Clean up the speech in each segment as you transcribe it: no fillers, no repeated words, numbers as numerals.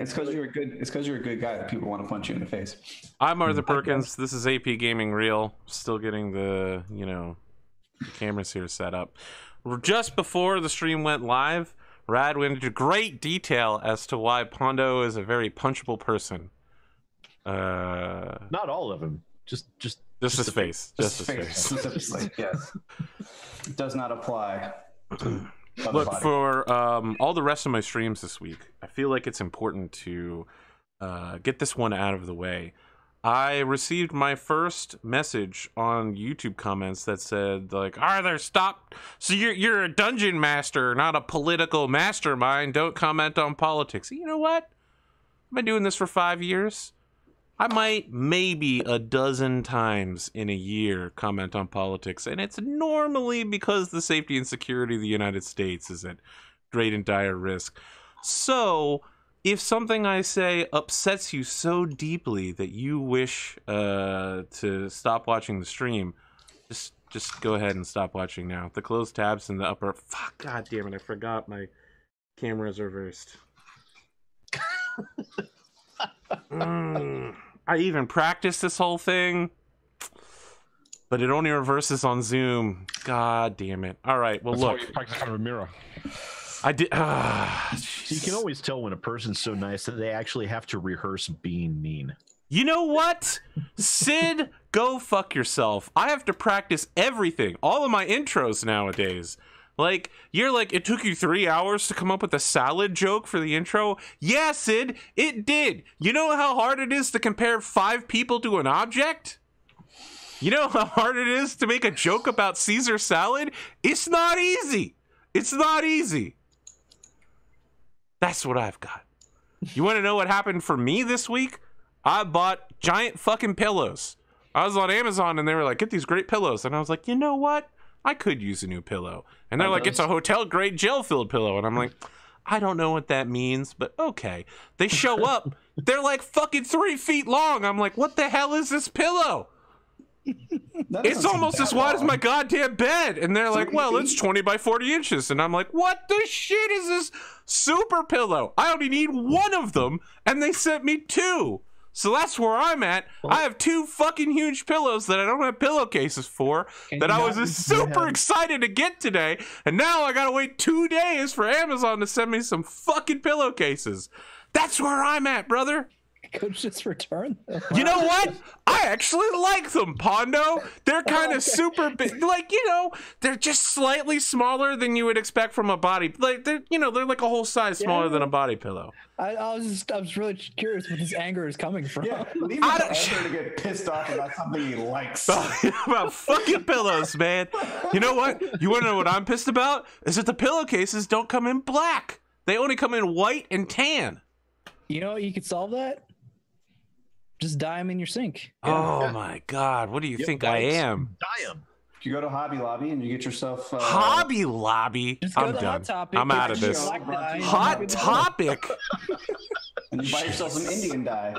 It's because you're a good. It's because you're a good guy that people want to punch you in the face. I'm Arthur Perkins. This is AP Gaming Real. Still getting the the cameras here set up. Just before the stream went live, Rad went into great detail as to why Pondo is a very punchable person. Not all of him. Just his face. Just his face. Yes. It does not apply. Look, for all the rest of my streams this week, I feel like it's important to get this one out of the way. I received my first message on YouTube comments that said, like, Arthur, stop. So you're a dungeon master, not a political mastermind. Don't comment on politics. You know what? I've been doing this for 5 years. I might maybe a dozen times in a year comment on politics, and it's normally because the safety and security of the United States is at great and dire risk. So if something I say upsets you so deeply that you wish to stop watching the stream, just go ahead and stop watching now. The closed tabs in the upper... Fuck, god damn it, I forgot my camera's reversed. I even practiced this whole thing, but it only reverses on Zoom. God damn it! All right, well, look. You practice on a mirror. I did. You can always tell when a person's so nice that they actually have to rehearse being mean. You know what, Sid? Go fuck yourself. I have to practice everything. All of my intros nowadays. Like, you're like, it took you 3 hours to come up with a salad joke for the intro? Yeah, Sid, it did. You know how hard it is to compare 5 people to an object? You know how hard it is to make a joke about Caesar salad? It's not easy. It's not easy. That's what I've got. You want to know what happened for me this week? I bought giant fucking pillows. I was on Amazon and they were like, get these great pillows. And I was like, you know what? I could use a new pillow. And they're like, it's a hotel-grade gel-filled pillow. And I'm like, I don't know what that means, but okay. They show up. They're like fucking 3 feet long. I'm like, what the hell is this pillow? It's almost as wide as my goddamn bed. And they're like, well, it's 20 by 40 inches. And I'm like, what the shit is this super pillow? I only need one of them, and they sent me 2. So that's where I'm at. I have 2 fucking huge pillows that I don't have pillowcases for that I was super excited to get today. And now I gotta wait 2 days for Amazon to send me some fucking pillowcases. That's where I'm at, brother. Could just return them. You know what? I actually like them, Pondo. They're kind of super big. Like, they're just slightly smaller than you would expect from a body. Like, they're like a whole size smaller than a body pillow. I was really curious where this anger is coming from. Yeah, leave it to get pissed off about something he likes. About fucking pillows, man. You know what? You want to know what I'm pissed about? Is that the pillowcases don't come in black. They only come in white and tan. You know you could solve that? Just dye them in your sink. Oh my god, what do you think I am? Dye them. You go to Hobby Lobby and you get yourself Hobby Lobby. I'm done. I'm out of this. Hot Topic. And you buy yourself some Indian dye.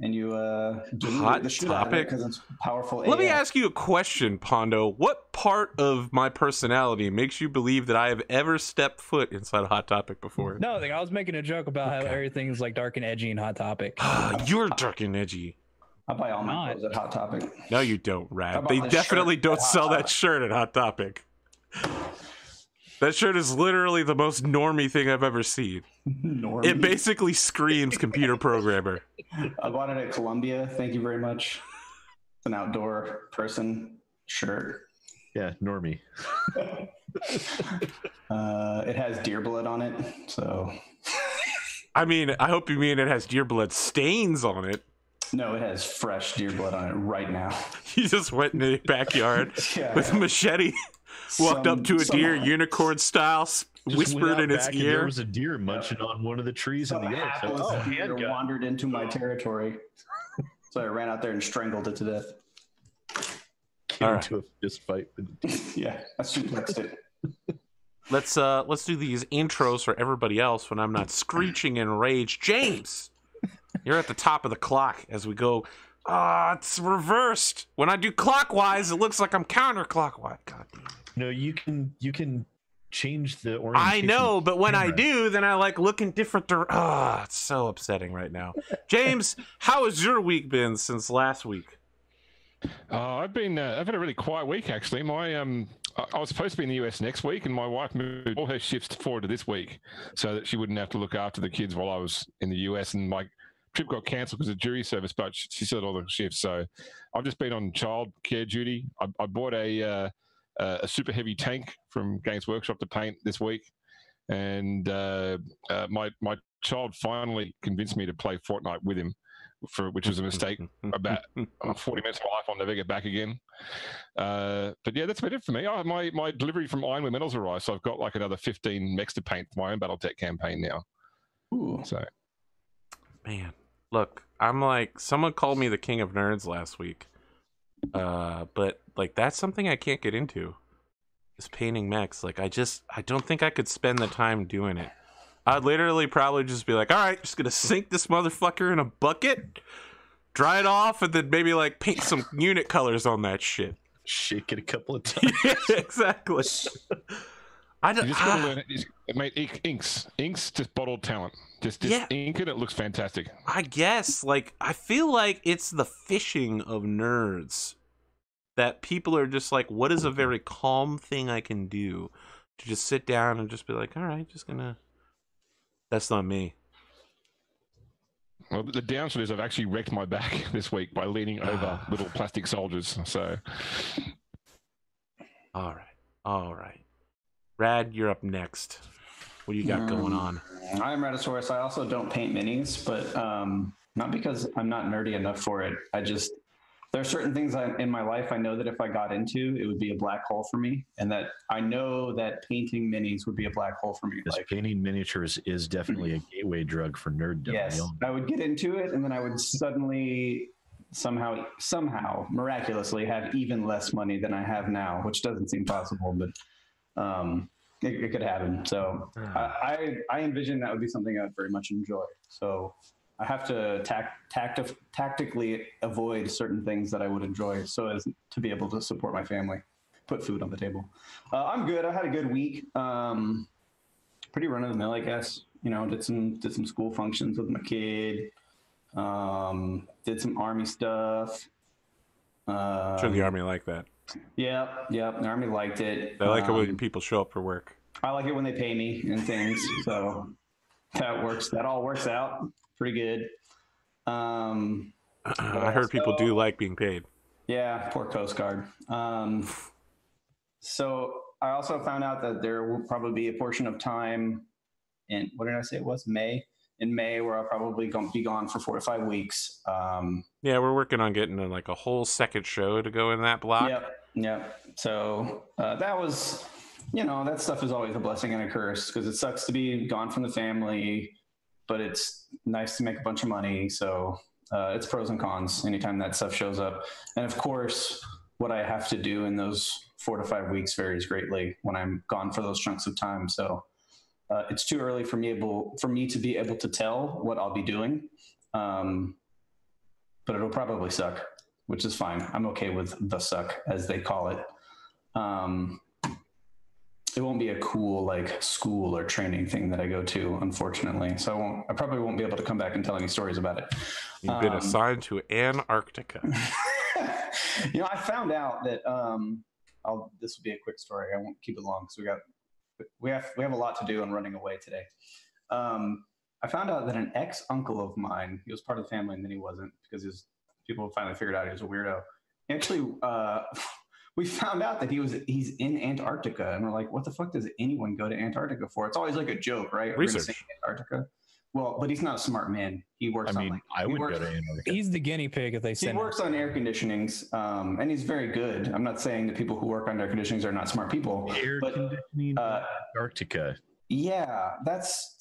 And you Hot Topic because it's powerful. Let me ask you a question, Pondo. What part of my personality makes you believe that I have ever stepped foot inside a Hot Topic before? No, I was making a joke about how everything's like dark and edgy in Hot Topic. You're dark and edgy. I buy all my clothes at Hot Topic. No, you don't, Rad. They definitely don't sell that shirt at Hot Topic. That shirt is literally the most normy thing I've ever seen. Normie? It basically screams computer programmer. I bought it at Columbia. Thank you very much. It's an outdoor person shirt. Yeah, normie. It has deer blood on it, so. I mean, I hope you mean it has deer blood stains on it. No, it has fresh deer blood on it right now. You just went in the backyard with a machete. Walked up to a deer, unicorn style, whispered in its ear. There was a deer munching on one of the trees in the edge. A deer wandered into my territory, so I ran out there and strangled it to death. Came into a fist fight with the deer. Yeah, I suplexed it. Let's do these intros for everybody else when I'm not screeching in rage. James, you're at the top of the clock as we go. It's reversed. When I do clockwise, it looks like I'm counterclockwise. God damn it. No, you can change the orientation. I know, but when I do, then I like look in different directions. Oh, it's so upsetting right now. James, how has your week been since last week? I've had a really quiet week actually. My I was supposed to be in the US next week, and my wife moved all her shifts forward to this week so that she wouldn't have to look after the kids while I was in the US. And my trip got cancelled because of jury service, but she said all the shifts. So I've just been on child care duty. I bought a super heavy tank from Games Workshop to paint this week, and my child finally convinced me to play Fortnite with him, which was a mistake. About 40 minutes of my life, I'll never get back again. But yeah, that's about it for me. My delivery from Ironwood Metals arrived, so I've got like another 15 mechs to paint for my own BattleTech campaign now. Ooh. So, man, look, I'm like, someone called me the king of nerds last week, but like that's something I can't get into. Is painting mechs. Like I don't think I could spend the time doing it. I'd literally probably just be like, all right, just going to sink this motherfucker in a bucket, dry it off, and then maybe like paint some unit colors on that shit. Shake it a couple of times. Yeah, exactly. Mate, inks. Inks, just bottled talent. Just ink it. It looks fantastic. I guess, like, I feel like it's the fishing of nerds that people are just like, what is a very calm thing I can do to just sit down and just be like, all right, just going to. That's not me. Well, the downside is I've actually wrecked my back this week by leaning over little plastic soldiers. So, all right, Rad, you're up next. What do you got going on? I'm Radosaurus. I also don't paint minis, but not because I'm not nerdy enough for it. I just there are certain things in my life I know that if I got into, it would be a black hole for me, and that I know that painting minis would be a black hole for me. Like, painting miniatures is definitely a gateway drug for nerddom. Yes, I would get into it, and then I would suddenly, somehow, miraculously, have even less money than I have now, which doesn't seem possible, but it could happen. So I envision that would be something I'd very much enjoy. So. I have to tactically avoid certain things that I would enjoy so as to be able to support my family, put food on the table. I'm good. I had a good week. Pretty run of the mill, I guess. You know, did some school functions with my kid. Did some army stuff. I'm sure the army liked that. Yeah. The army liked it. They like it when people show up for work. I like it when they pay me and things. So that works. That all works out. Pretty good. I heard people do like being paid. Yeah, poor Coast Guard. So I also found out that there will probably be a portion of time in, what did I say it was? May? In May, where I'll probably be gone for 4 to 5 weeks. Yeah, we're working on getting like a whole second show to go in that block. Yep. So that was, you know, that stuff is always a blessing and a curse because it sucks to be gone from the family, but it's nice to make a bunch of money. So it's pros and cons anytime that stuff shows up. And of course, what I have to do in those 4 to 5 weeks varies greatly when I'm gone for those chunks of time. So it's too early for me to be able to tell what I'll be doing, but it'll probably suck, which is fine. I'm okay with the suck, as they call it. It won't be a cool like school or training thing that I go to, unfortunately. So I probably won't be able to come back and tell any stories about it. You've been assigned to Antarctica. You know, I found out that this will be a quick story. I won't keep it long because we have a lot to do on running away today. I found out that an ex-uncle of mine, he was part of the family and then he wasn't because people finally figured out he was a weirdo. Actually, we found out that he's in Antarctica, and we're like, what the fuck does anyone go to Antarctica for? It's always like a joke, right? Research. Antarctica. Well, but he's not a smart man. He works I would go to Antarctica. He's the guinea pig if they send him. He works on air conditionings, and he's very good. I'm not saying that people who work on air conditionings are not smart people. Air conditioning Antarctica. Yeah, that's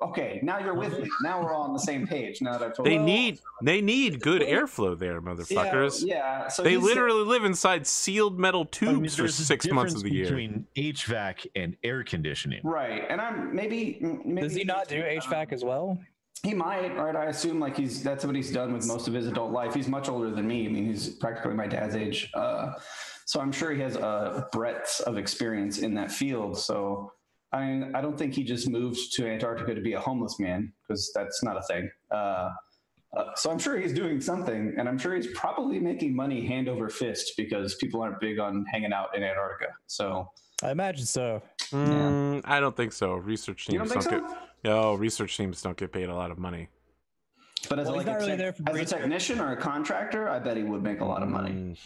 okay. Now you're with me. Now we're all on the same page. Now that I've told you, they need good airflow there, motherfuckers. Yeah. So they literally live inside sealed metal tubes for 6 months of the year. Between HVAC and air conditioning, right? And I'm maybe does he not do HVAC as well? He might, right? I assume like that's what he's done with most of his adult life. He's much older than me. I mean, he's practically my dad's age. So I'm sure he has a breadth of experience in that field. So I mean, I don't think he just moved to Antarctica to be a homeless man, because that's not a thing. So I'm sure he's doing something, and I'm sure he's probably making money hand over fist because people aren't big on hanging out in Antarctica. So I imagine so. Yeah. I don't think so. Research teams research teams don't get paid a lot of money. But as, well, like as a technician or a contractor, I bet he would make a lot of money.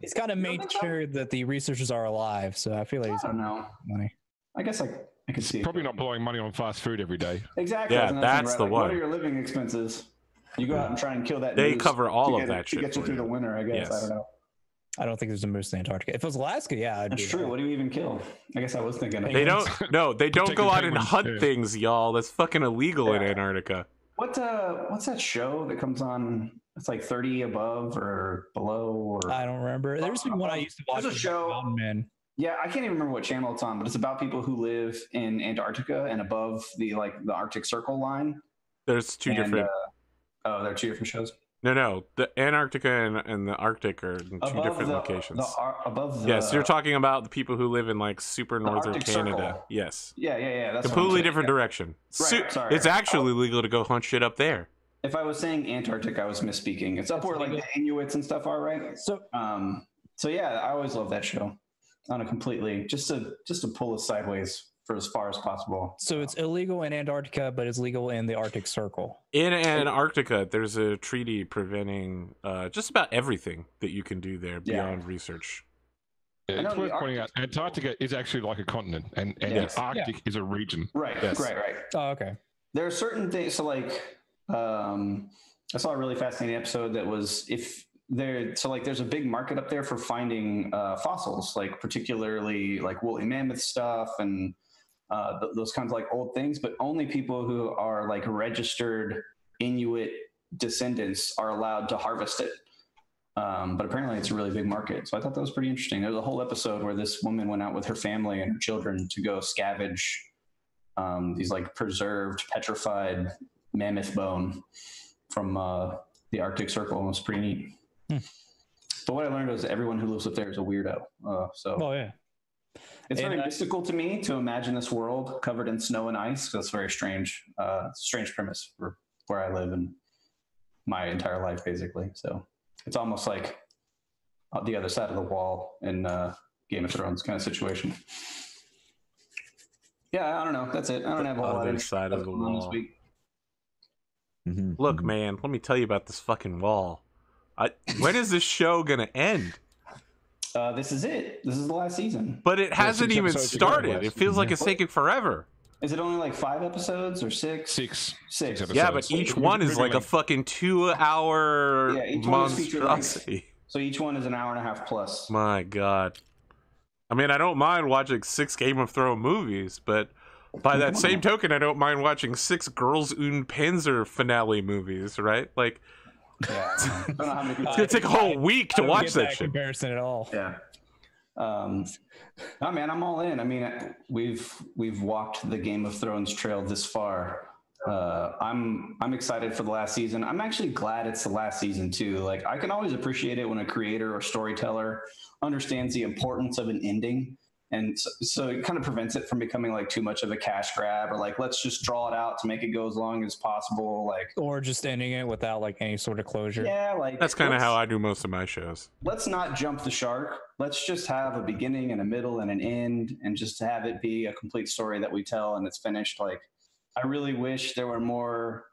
He's got to make sure that the researchers are alive, so I feel like he's going to make money. I guess I could see. Probably not blowing money on fast food every day. Exactly. Yeah, that's the one. What are your living expenses? You go out and try and kill that. They cover all of that shit. To get you through the winter, I guess. Yes. I don't know. I don't think there's a moose in Antarctica. If it was Alaska, yeah, I'd That's true. That. What do you even kill? I guess I was thinking. They don't. No, they don't go out and hunt things, y'all. That's fucking illegal in Antarctica. What's that show that comes on? It's like 30 Above or Below, or I don't remember. There's been one I used to watch. There's a show. Yeah, I can't even remember what channel it's on, but it's about people who live in Antarctica and above the the Arctic Circle line. There's two different. Oh, they're two different shows. No, the Antarctica and the Arctic are in two different locations. Yes, you're talking about the people who live in super northern Arctic Canada. Circle. Yes. Yeah. That's completely different direction. Right, sorry. It's actually legal to go hunt shit up there. If I was saying Antarctic, I was misspeaking. It's up where the Inuits and stuff are, right? So, yeah, I always love that show. On a completely just to pull us sideways for as far as possible. So it's illegal in Antarctica, but it's legal in the Arctic Circle. In Antarctica, there's a treaty preventing just about everything that you can do there beyond research. Yeah, it's worth pointing out, Antarctica is actually like a continent, and the Arctic is a region. Right, yes. Right. Oh, okay. There are certain things. So, I saw a really fascinating episode that was there's a big market up there for finding fossils, particularly woolly mammoth stuff and those kinds of old things, but only people who are registered Inuit descendants are allowed to harvest it. But apparently it's a really big market. So I thought that was pretty interesting. There's a whole episode where this woman went out with her family and her children to go scavenge these preserved petrified mammoth bone from the Arctic Circle. It was pretty neat. But what I learned was everyone who lives up there is a weirdo. It's very mystical to me to imagine this world covered in snow and ice. That's very strange. Strange premise for where I live and my entire life, basically. So it's almost like the other side of the wall in Game of Thrones kind of situation. Yeah, I don't know. That's it. I don't have a whole lot of side of the wall. Look, man, let me tell you about this fucking wall. When is this show gonna end? This is it. This is the last season. But it hasn't even started. It feels like it's taking forever. Is it only 5 episodes or 6? Six episodes. Yeah, but each one is a fucking 2-hour monstrosity. So each one is an hour and a half plus. My God. I mean, I don't mind watching 6 Game of Thrones movies, but by that same token, I don't mind watching 6 Girls Un Panzer finale movies, right? It's gonna take a whole week to watch that shit. Comparison at all? Yeah. No, man, I'm all in. I mean, we've walked the Game of Thrones trail this far. I'm excited for the last season. I'm actually glad it's the last season too. I can always appreciate it when a creator or storyteller understands the importance of an ending, and so it kind of prevents it from becoming too much of a cash grab, or let's just draw it out to make it go as long as possible, or just ending it without any sort of closure. Yeah, that's kind of how I do most of my shows. Let's not jump the shark. Let's just have a beginning and a middle and an end, and just have it be a complete story that we tell and it's finished. I really wish there were more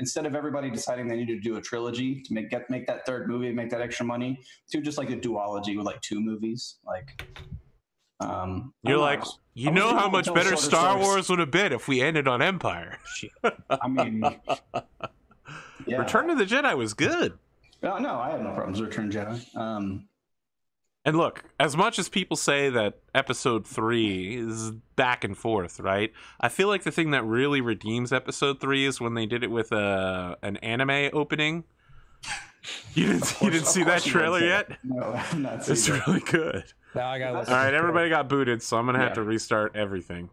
instead of everybody deciding they need to do a trilogy to make that third movie and make that extra money, to just a duology with 2 movies. You're you know how much better Star Wars would have been if we ended on Empire. I mean, yeah. Return of the Jedi was good. No, I have no problems with Return of the Jedi. And look, as much as people say that episode 3 is back and forth, right? I feel like the thing that really redeems episode 3 is when they did it with an anime opening. You didn't see that trailer yet? No, I've not seen it. It's really good. All right, everybody got booted, so I'm going to have to restart everything.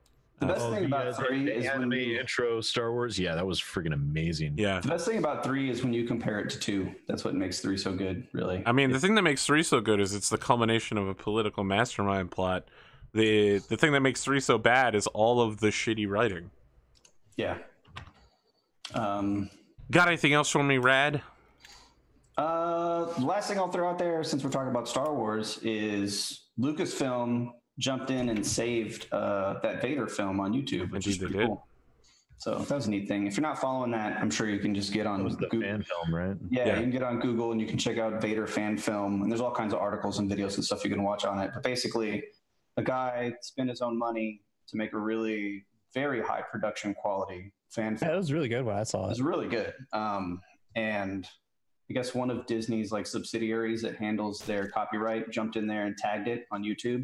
The best thing about 3 is when the intro Star Wars. Yeah, that was freaking amazing. Yeah. The best thing about 3 is when you compare it to 2. That's what makes 3 so good, really. I mean, the thing that makes 3 so good is it's the culmination of a political mastermind plot. The thing that makes 3 so bad is all of the shitty writing. Yeah. Got anything else for me, Rad? The last thing I'll throw out there, since we're talking about Star Wars, is Lucasfilm jumped in and saved that Vader film on YouTube, which is pretty cool. So that was a neat thing. If you're not following that, I'm sure you can just get on Google. Fan film, right? Yeah, you can get on Google and you can check out Vader fan film. And there's all kinds of articles and videos and stuff you can watch on it. But basically, a guy spent his own money to make a really very high production quality fan film. That was really good when I saw it. It was really good. And I guess one of Disney's like subsidiaries that handles their copyright jumped in there and tagged it on YouTube.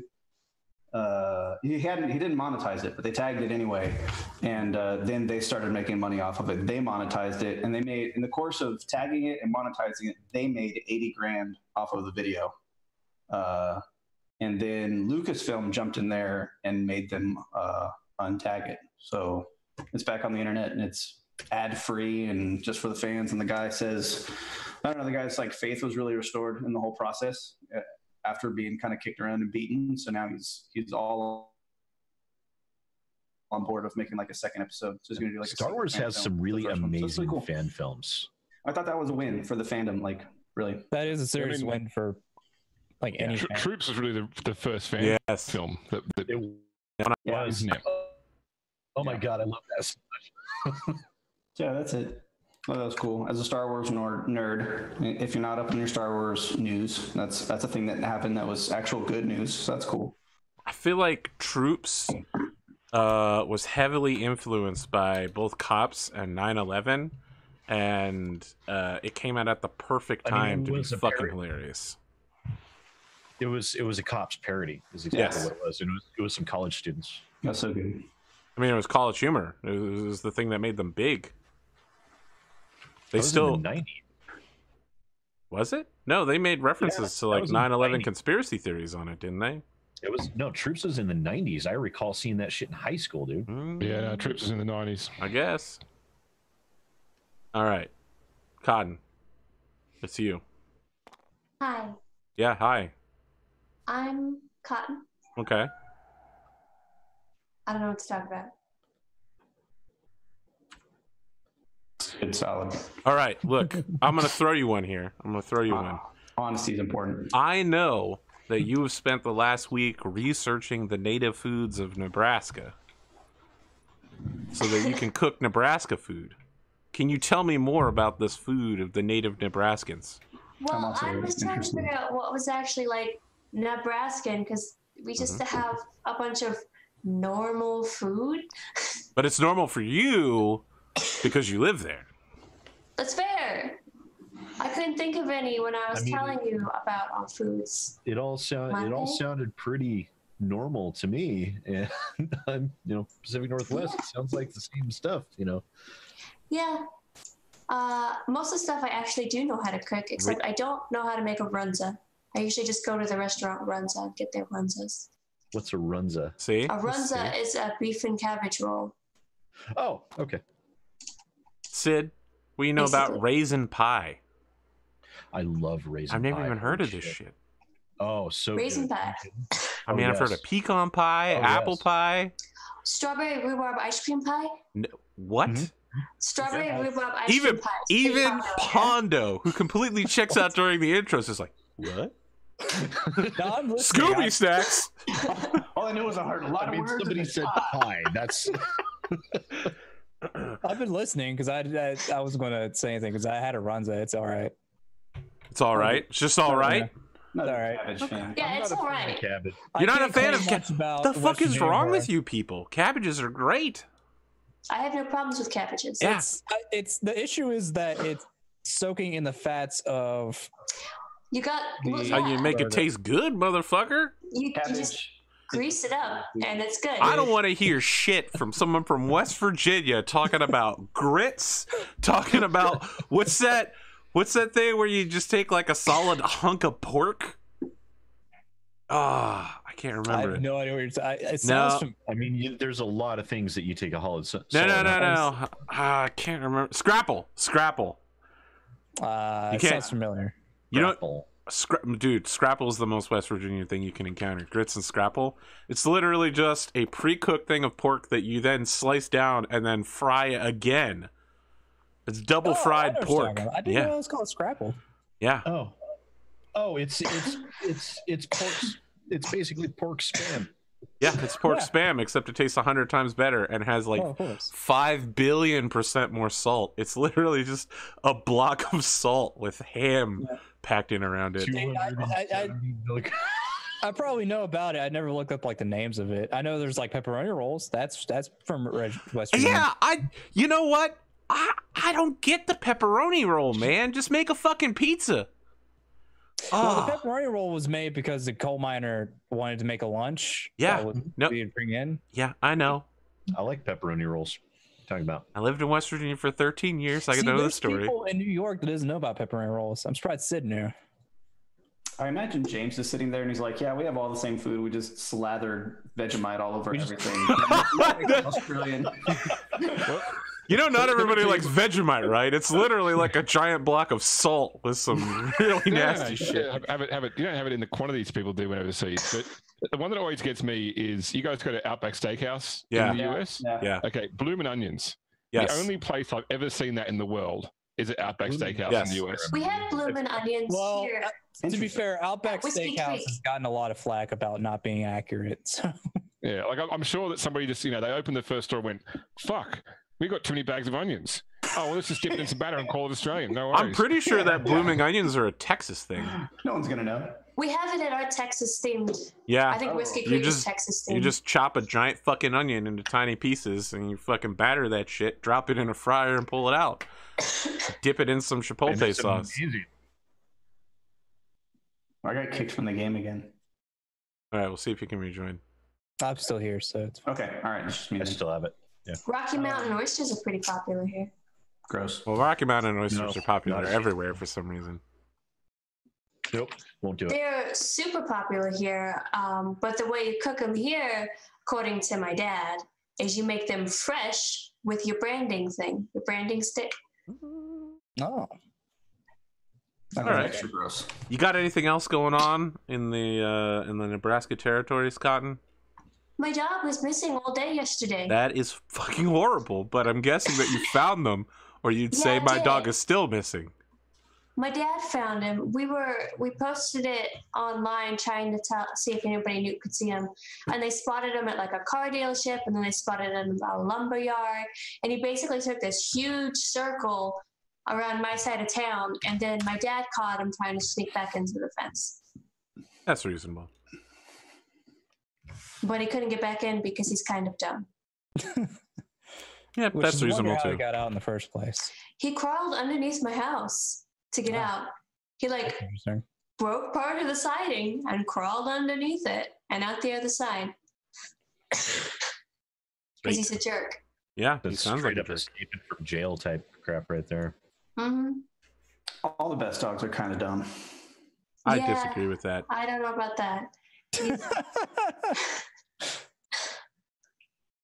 He didn't monetize it, but they tagged it anyway, and then they started making money off of it. They monetized it, and they made, in the course of tagging it and monetizing it, they made $80,000 off of the video. And then Lucasfilm jumped in there and made them untag it, so it's back on the internet and it's ad free and just for the fans. And the guy says, I don't know, the guy's like faith was really restored in the whole process after being kind of kicked around and beaten. So now he's all on board of making like a second episode. So he's going to do like Star Wars has some really amazing fan films. I thought that was a win for the fandom. Like, really, that is a serious win for like any. Troops was really the first fan film that it was. Oh my god, I love that so much. Yeah, that's it. Well, that was cool. As a Star Wars nerd, if you're not up on your Star Wars news, that's a thing that happened that was actual good news, so that's cool. I feel like Troops was heavily influenced by both Cops and 9/11, and it came out at the perfect time to be fucking hilarious. It was a Cops parody, is exactly what it was. And it was some college students. That's so good. I mean, it was college humor. It was the thing that made them big. They still in the 90s. Was it? No, they made references to like 9/11 conspiracy theories on it, didn't they? It was Troops was in the 90s. I recall seeing that shit in high school, dude. Mm. Yeah, Troops was in the 90s. I guess. All right, Cotton, it's you. Hi. Yeah, hi. I'm Cotton. Okay. I don't know what to talk about. It's solid. All right, look, I'm going to throw you one here. I'm going to throw you one. Honesty is important. I know that you have spent the last week researching the native foods of Nebraska so that you can cook Nebraska food. Can you tell me more about this food of the native Nebraskans? Well, I was trying to figure out what was actually like Nebraskan, because we just have a bunch of normal food. But it's normal for you. Because you live there. That's fair. I couldn't think of any when I was telling you about our foods. It all sounded pretty normal to me, and I'm, Pacific Northwest. It sounds like the same stuff, Yeah. Most of the stuff I actually do know how to cook, except I don't know how to make a runza. I usually just go to the restaurant Runza and get their runzas. What's a runza? See? A runza is a beef and cabbage roll. Oh, okay. Sid, what do you know about raisin pie? I love raisin pie. I've never even heard of this shit. Oh, so raisin pie. I mean, I've heard of pecan pie, apple pie. Strawberry rhubarb ice cream pie? No, what? Mm-hmm. Strawberry rhubarb ice cream pie. Even Pondo, who completely checks out during the intros, is like, what? Scooby snacks. All I knew was a lot of words. Somebody said pie. That's... I've been listening because I wasn't going to say anything because I had a runza. It's all right. It's all right. It's just all right. Not all right. Yeah, it's all right. You're not a fan of cabbage. The fuck is wrong with you people? Cabbages are great. I have no problems with cabbages. Yeah. It's the issue is that it's soaking in the fats of. You got. That's how you make it taste good, motherfucker. You just grease it up and it's good. I don't want to hear shit from someone from West Virginia talking about grits, talking about what's that thing where you just take like a solid hunk of pork. I can't remember. I have no idea what you're talking about. It sounds familiar. I mean, there's a lot of things that you take a holiday. No. I can't remember. Scrapple. It sounds familiar. You know, dude, Scrapple is the most West Virginia thing you can encounter. Grits and Scrapple. It's literally just a pre-cooked thing of pork that you then slice down and then fry again. It's double-fried pork. I didn't know it was called Scrapple. Yeah. Oh, it's pork. It's basically pork spam. Yeah, it's pork spam, except it tastes 100 times better and has like 5 billion% more salt. It's literally just a block of salt with ham packed in around it. I probably know about it. I never looked up like the names of it. I know there's like pepperoni rolls. That's from West Virginia. Yeah, you know what? I don't get the pepperoni roll, man. Just make a fucking pizza. Well, the pepperoni roll was made because the coal miner wanted to make a lunch. Yeah, we'd bring in. Yeah, I know. I like pepperoni rolls. What are you talking about? I lived in West Virginia for 13 years. I can know the story. There's people in New York that doesn't know about pepperoni rolls. I'm surprised Sid knew. I imagine James is sitting there and he's like, yeah, we have all the same food. We just slathered Vegemite all over everything. Australian. You know, not everybody likes Vegemite, right? It's literally like a giant block of salt with some really nasty shit. You don't have it in the quantities people do when overseas. But the one that always gets me is, you guys go to Outback Steakhouse in the US? Yeah. Okay, bloomin' onions. Yes. The only place I've ever seen that in the world is at Outback Steakhouse in the US. We have bloomin' onions here. To be fair, Outback Steakhouse has gotten a lot of flack about not being accurate. So. Yeah, like I'm sure that somebody just, they opened the first store and went, fuck. We got too many bags of onions. Oh, well, let's just dip it in some batter and call it Australian. No worries. I'm pretty sure that blooming onions are a Texas thing. No one's going to know. We have it at our Texas themed. Yeah. I think Whiskey Creek is Texas themed. You just chop a giant fucking onion into tiny pieces and you fucking batter that shit, drop it in a fryer and pull it out. Dip it in some chipotle sauce. Easy. I got kicked from the game again. All right, we'll see if you can rejoin. I'm still here, so it's fine. Okay, all right. I still have it. Yeah. Rocky Mountain oysters are pretty popular here. Gross. Well, Rocky Mountain oysters are popular everywhere for some reason. Nope, won't do it. They're super popular here, but the way you cook them here, according to my dad, is you make them fresh with your branding thing, your branding stick. Oh. All right. Extra gross. You got anything else going on in the Nebraska territories, Cotton? My dog was missing all day yesterday. That is fucking horrible, but I'm guessing that you found them, or you'd say my dog is still missing. My dad found him. We posted it online trying to see if anybody could see him, and they spotted him at like a car dealership, and then they spotted him at a lumber yard, and he basically took this huge circle around my side of town, and then my dad caught him trying to sneak back into the fence. That's reasonable. But he couldn't get back in because he's kind of dumb. Yeah, that's reasonable too. He got out in the first place. He crawled underneath my house to get out. He like broke part of the siding and crawled underneath it and out the other side. Because he's a jerk. Yeah, that sounds like a escaping from jail type crap right there. Mm-hmm. All the best dogs are kind of dumb. I disagree with that. I don't know about that.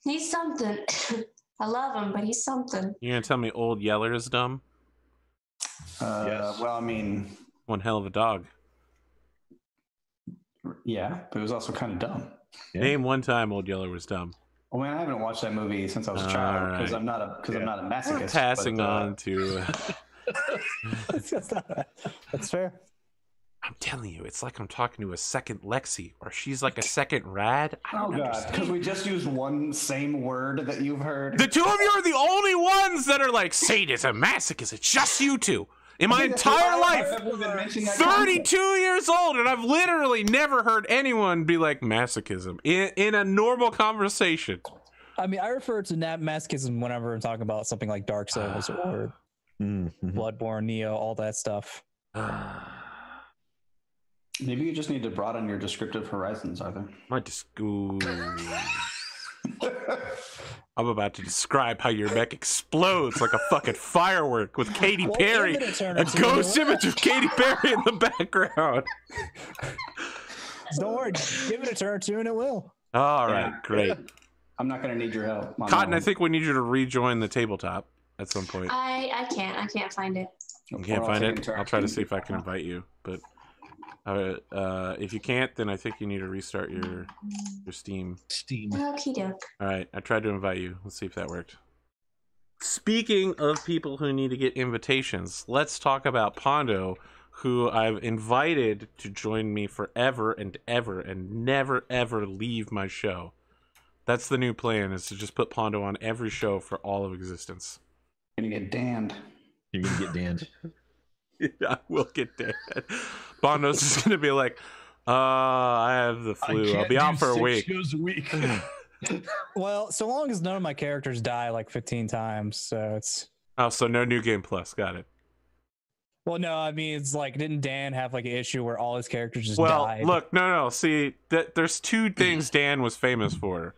He's something. I love him, but he's something. You're gonna tell me Old Yeller is dumb? Yes. Well, I mean, one hell of a dog. Yeah, but it was also kind of dumb. Yeah. Name one time Old Yeller was dumb. I mean, I haven't watched that movie since I was a child because I'm not a masochist. We're passing on to. That's fair. I'm telling you, it's like I'm talking to a second Lexi, or she's like a second Rad. I don't understand. Because we just used one same word that you've heard. The two of you are the only ones that are like sadism, masochism. It's just you two. In my entire life, 32 years old, and I've literally never heard anyone be like masochism in a normal conversation. I mean, I refer to masochism whenever I'm talking about something like Dark Souls or Bloodborne, Neo, all that stuff. Maybe you just need to broaden your descriptive horizons, Arthur. I'm about to describe how your neck explodes like a fucking firework with Katy Perry, a ghost image of Katy Perry in the background. Don't worry. Give it a turn or two and it will. All right. Yeah. Great. I'm not going to need your help. Cotton, I think we need you to rejoin the tabletop at some point. I can't. I can't find it. You can't find it? I'll try to see if I can invite you. But if you can't, then I think you need to restart your Steam. Okie doke. All right. I tried to invite you. Let's see if that worked. Speaking of people who need to get invitations, let's talk about Pondo, who I've invited to join me forever and ever and never, ever leave my show. That's the new plan, is to just put Pondo on every show for all of existence. You're going to get damned. You're going to get damned. Yeah, I will get damned. Pondo's just going to be like, I have the flu. I'll be out for a week. Shows a week. Well, so long as none of my characters die like 15 times, so it's... Oh, so no New Game Plus. Got it. Well, no, I mean, it's like, didn't Dan have like an issue where all his characters just died? Well, look, no, see, there's two things Dan was famous for.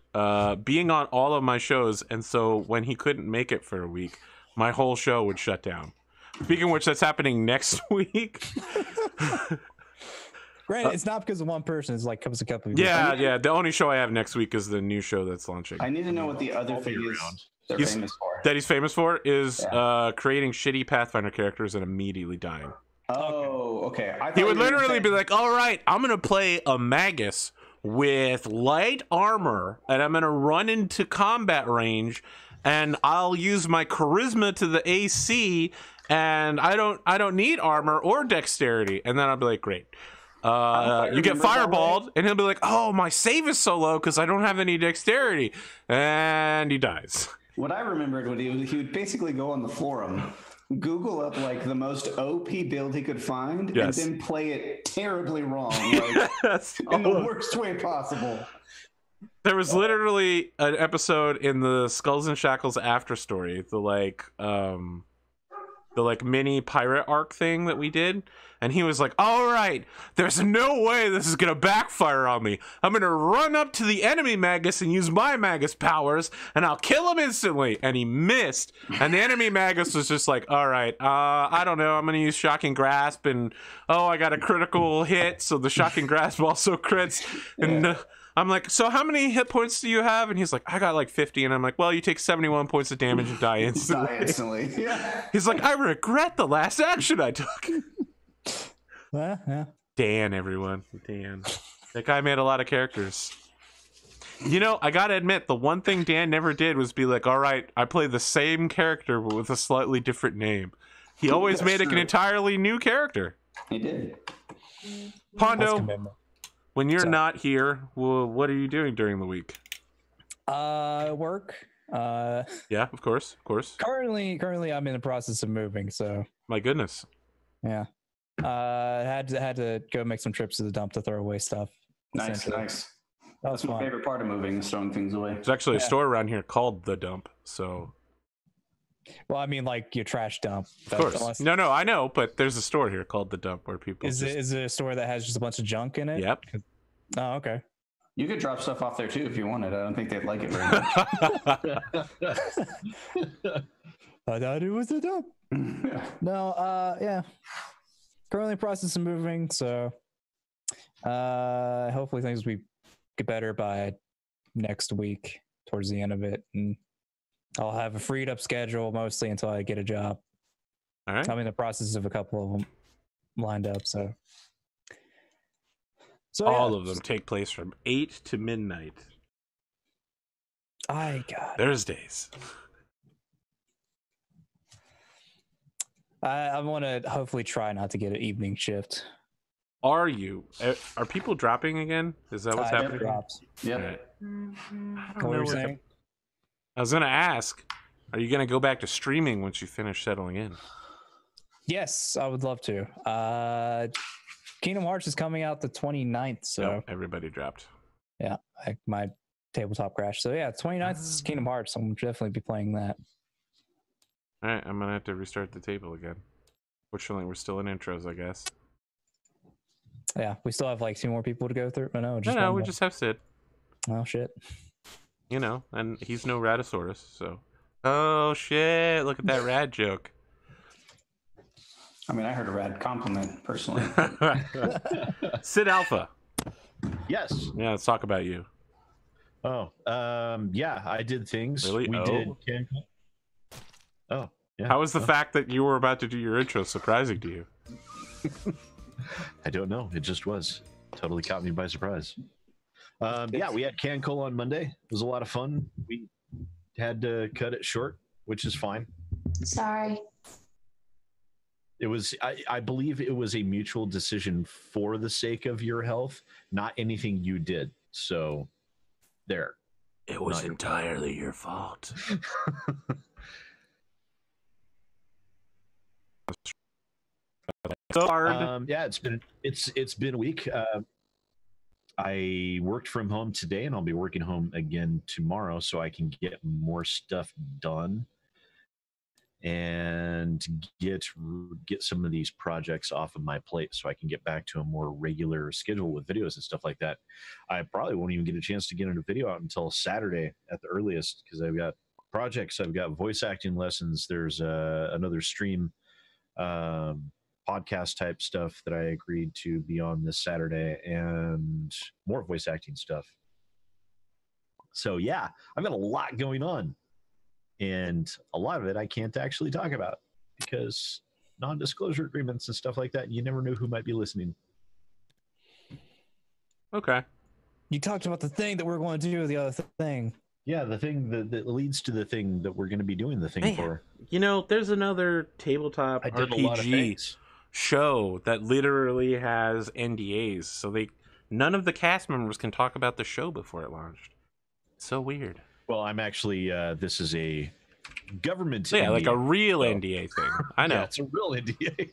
Being on all of my shows, and so when he couldn't make it for a week, my whole show would shut down. Speaking of which, that's happening next week. Granted, it's not because of one person. It's like comes a couple of people. Yeah. The only show I have next week is the new show that's launching. I need to know what the other thing is they're famous for. That he's famous for is creating shitty Pathfinder characters and immediately dying. Oh, okay. He would literally be like, all right, I'm going to play a Magus with light armor, and I'm going to run into combat range, and I'll use my charisma to the AC, and I don't need armor or dexterity. And then I'll be like, great. You get fireballed, and he'll be like, oh, my save is so low because I don't have any dexterity, and he dies. What I remembered was he would basically go on the forum, Google up like the most OP build he could find, and then play it terribly wrong, like, in the worst way possible. There was literally an episode in the Skulls and Shackles after story, the mini pirate arc thing that we did, and he was like, all right, there's no way this is gonna backfire on me. I'm gonna run up to the enemy Magus and use my Magus powers, and I'll kill him instantly. And he missed, and the enemy Magus was just like, all right, I don't know, I'm gonna use shocking grasp, and oh, I got a critical hit, so the shocking grasp also crits. And I'm like, so how many hit points do you have? And he's like, I got like 50. And I'm like, well, you take 71 points of damage and die instantly. Yeah. He's like, I regret the last action I took. Well, yeah. Dan, everyone. Dan. That guy made a lot of characters. You know, I got to admit, the one thing Dan never did was be like, all right, I play the same character but with a slightly different name. He always made an entirely new character. He did. Pondo, when you're not here, well, what are you doing during the week? Work. Yeah, of course. Currently, I'm in the process of moving. So. My goodness. Yeah. Had to go make some trips to the dump to throw away stuff. Nice. That's my favorite part of moving, is throwing things away. There's actually a store around here called The Dump. So. Well, I mean, like your trash dump. Of course. No, I know, but there's a store here called The Dump where people. Is it a store that has just a bunch of junk in it? Yep. Oh, okay. You could drop stuff off there too if you wanted. I don't think they'd like it very much. I thought it was The Dump. No, yeah. Currently in process of moving, so hopefully things will get better by next week, towards the end of it, and I'll have a freed up schedule mostly until I get a job. All right. I'm in the process of a couple of them lined up, so all of them take place from 8 to midnight. I got it. Thursdays. I want to hopefully try not to get an evening shift. Are people dropping again? Is that what's happening? Yeah. Right. I don't know what saying. I was going to ask, are you going to go back to streaming once you finish settling in? Yes, I would love to. Kingdom Hearts is coming out the 29th, so... Nope, everybody dropped. Yeah, my tabletop crashed. So yeah, 29th is Kingdom Hearts. I'm definitely be playing that. All right, I'm going to have to restart the table again. Fortunately, we're still in intros, I guess. Yeah, we still have like 2 more people to go through. Oh, no, we just have Sid. Oh, shit. You know, and he's no Radosaurus, so... Oh, shit, look at that rad joke. I mean, I heard a rad compliment, personally. Sid Alpha, Yes. Yeah, let's talk about you. Oh, yeah, I did things. Really? We did. Oh, yeah. How was the fact that you were about to do your intro surprising to you? I don't know. It just was. Totally caught me by surprise. Yeah, we had Cancol on Monday. It was a lot of fun. We had to cut it short, which is fine. Sorry. It was, I believe it was a mutual decision for the sake of your health, not anything you did. So, there. It was entirely your fault. So hard. Yeah, it's been a week. I worked from home today, and I'll be working home again tomorrow, so I can get more stuff done and get some of these projects off of my plate, so I can get back to a more regular schedule with videos and stuff like that. I probably won't even get a chance to get a video out until Saturday at the earliest, because I've got projects, I've got voice acting lessons. There's another stream. Podcast type stuff that I agreed to be on this Saturday, and more voice acting stuff. So yeah, I've got a lot going on, and a lot of it I can't actually talk about because non-disclosure agreements and stuff like that. And you never know who might be listening. Okay. You talked about the thing that we're going to do, the other thing. Yeah, the thing that leads to the thing that we're going to be doing the thing for. You know, there's another tabletop RPG show that literally has NDAs, so none of the cast members can talk about the show before it launched. It's so weird. Well, I'm actually this is a government NDA, like a real NDA thing. I know. Yeah, it's a real NDA.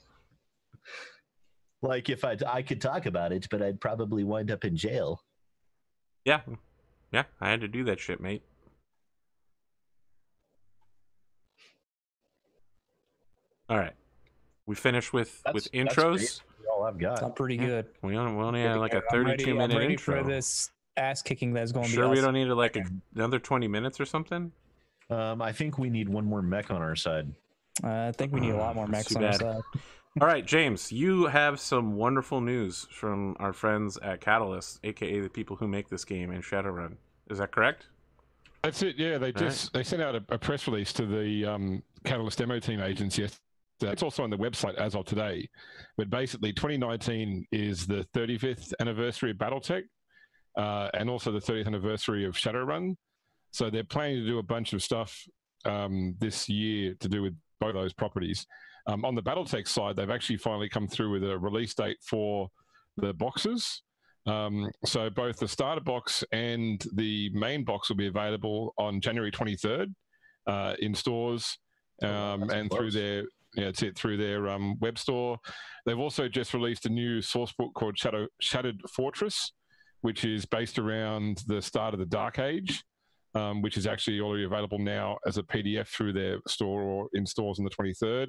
Like if I could talk about it, but I'd probably wind up in jail. Yeah. Yeah, I had to do that shit, mate. All right, we finished with intros. That's all I've got. I'm pretty good. We only had like a 32-minute intro. For this ass kicking that's going to be. Sure, we don't need like another 20 minutes or something. I think we need one more mech on our side. I think we need a lot more mechs on our side. All right, James, you have some wonderful news from our friends at Catalyst, aka the people who make this game and Shadowrun. Is that correct? That's it. Yeah, they sent out a press release to the Catalyst demo team agents yesterday. It's also on the website as of today. But basically, 2019 is the 35th anniversary of BattleTech, and also the 30th anniversary of Shadowrun. So they're planning to do a bunch of stuff this year to do with both of those properties. On the BattleTech side, they've actually finally come through with a release date for the boxes. So both the starter box and the main box will be available on January 23rd in stores and close. through their web store. They've also just released a new source book called Shattered Fortress, which is based around the start of the Dark Age. Which is actually already available now as a PDF through their store or in stores on the 23rd.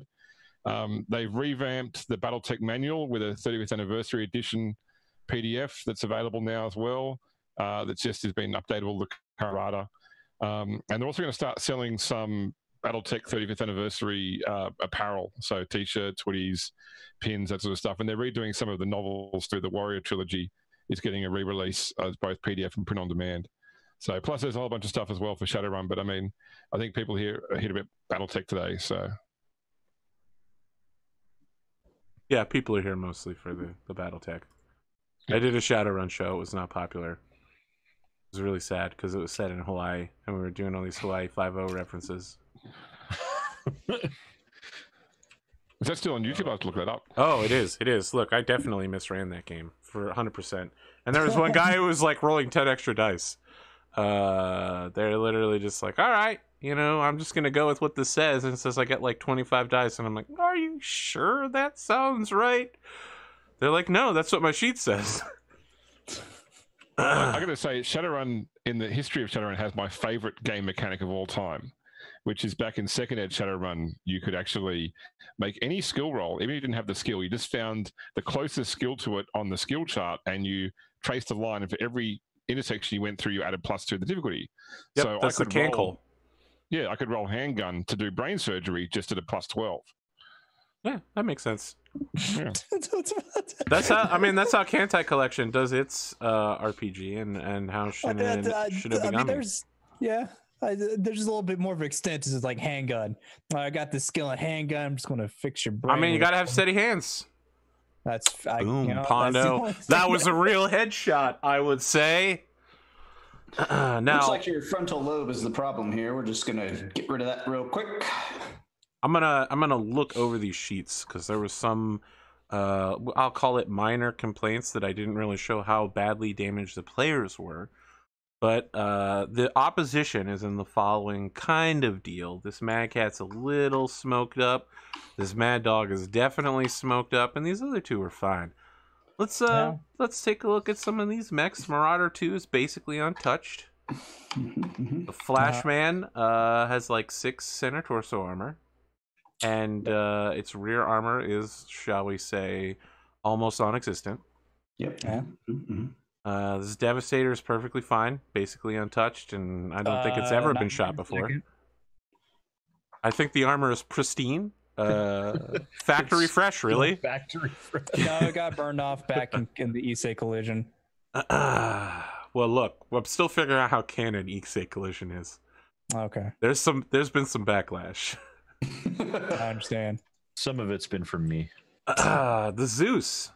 They've revamped the BattleTech manual with a 35th anniversary edition PDF that's available now as well. That just has been updated all the current data. And they're also going to start selling some BattleTech 35th anniversary apparel, so T-shirts, hoodies, pins, that sort of stuff. And they're redoing some of the novels through the Warrior Trilogy. It's getting a re-release as both PDF and print on demand. So, plus there's a whole bunch of stuff as well for Shadowrun, but I mean, I think people here are here about BattleTech today, so. Yeah, people are here mostly for the BattleTech. Yeah. I did a Shadowrun show, it was not popular. It was really sad, because it was set in Hawaii, and we were doing all these Hawaii 5-0 references. Is that still on YouTube? I have to look that up. Oh, it is. It is. Look, I definitely misran that game for 100%. And there was one guy who was like rolling 10 extra dice. They're literally just like, all right, you know, I'm just gonna go with what this says, and it says I get like 25 dice, and I'm like, are you sure that sounds right? They're like, no, that's what my sheet says. I gotta say, Shadowrun, in the history of Shadowrun, has my favorite game mechanic of all time, which is back in second ed Shadowrun, you could actually make any skill roll, even if you didn't have the skill, you just found the closest skill to it on the skill chart, and you traced the line, and for every intersection you went through, you added plus to the difficulty. Yep, so that's the cancel. Yeah, I could roll handgun to do brain surgery, just at a plus 12. Yeah, that makes sense. Yeah. That's how, I mean, that's how Kantai Collection does its RPG and how Shinigami. Yeah, there's just a little bit more of an extent to like handgun. I got this skill in handgun. I'm just gonna fix your brain. I mean, you gotta have steady hands. That's boom, you know, Pondo. That was a real headshot, I would say. Now, looks like your frontal lobe is the problem here. We're just gonna get rid of that real quick. I'm gonna look over these sheets because there was some, I'll call it minor complaints that I didn't really show how badly damaged the players were, but the opposition is in the following kind of deal. This Mad Cat's a little smoked up. This Mad Dog is definitely smoked up, and these other two are fine. Let's take a look at some of these mechs. Marauder 2 is basically untouched. The Flashman has like 6 center torso armor, and its rear armor is, shall we say, almost non-existent. Yep. Yeah. This Devastator is perfectly fine, basically untouched, and I don't think it's ever been shot before. I think the armor is pristine. Factory fresh, really. Factory fresh. No, it got burned off back in the Issei Collision. Well, look, I'm still figuring out how canon Issei Collision is. Okay. There's been some backlash. I understand. Some of it's been from me. The Zeus.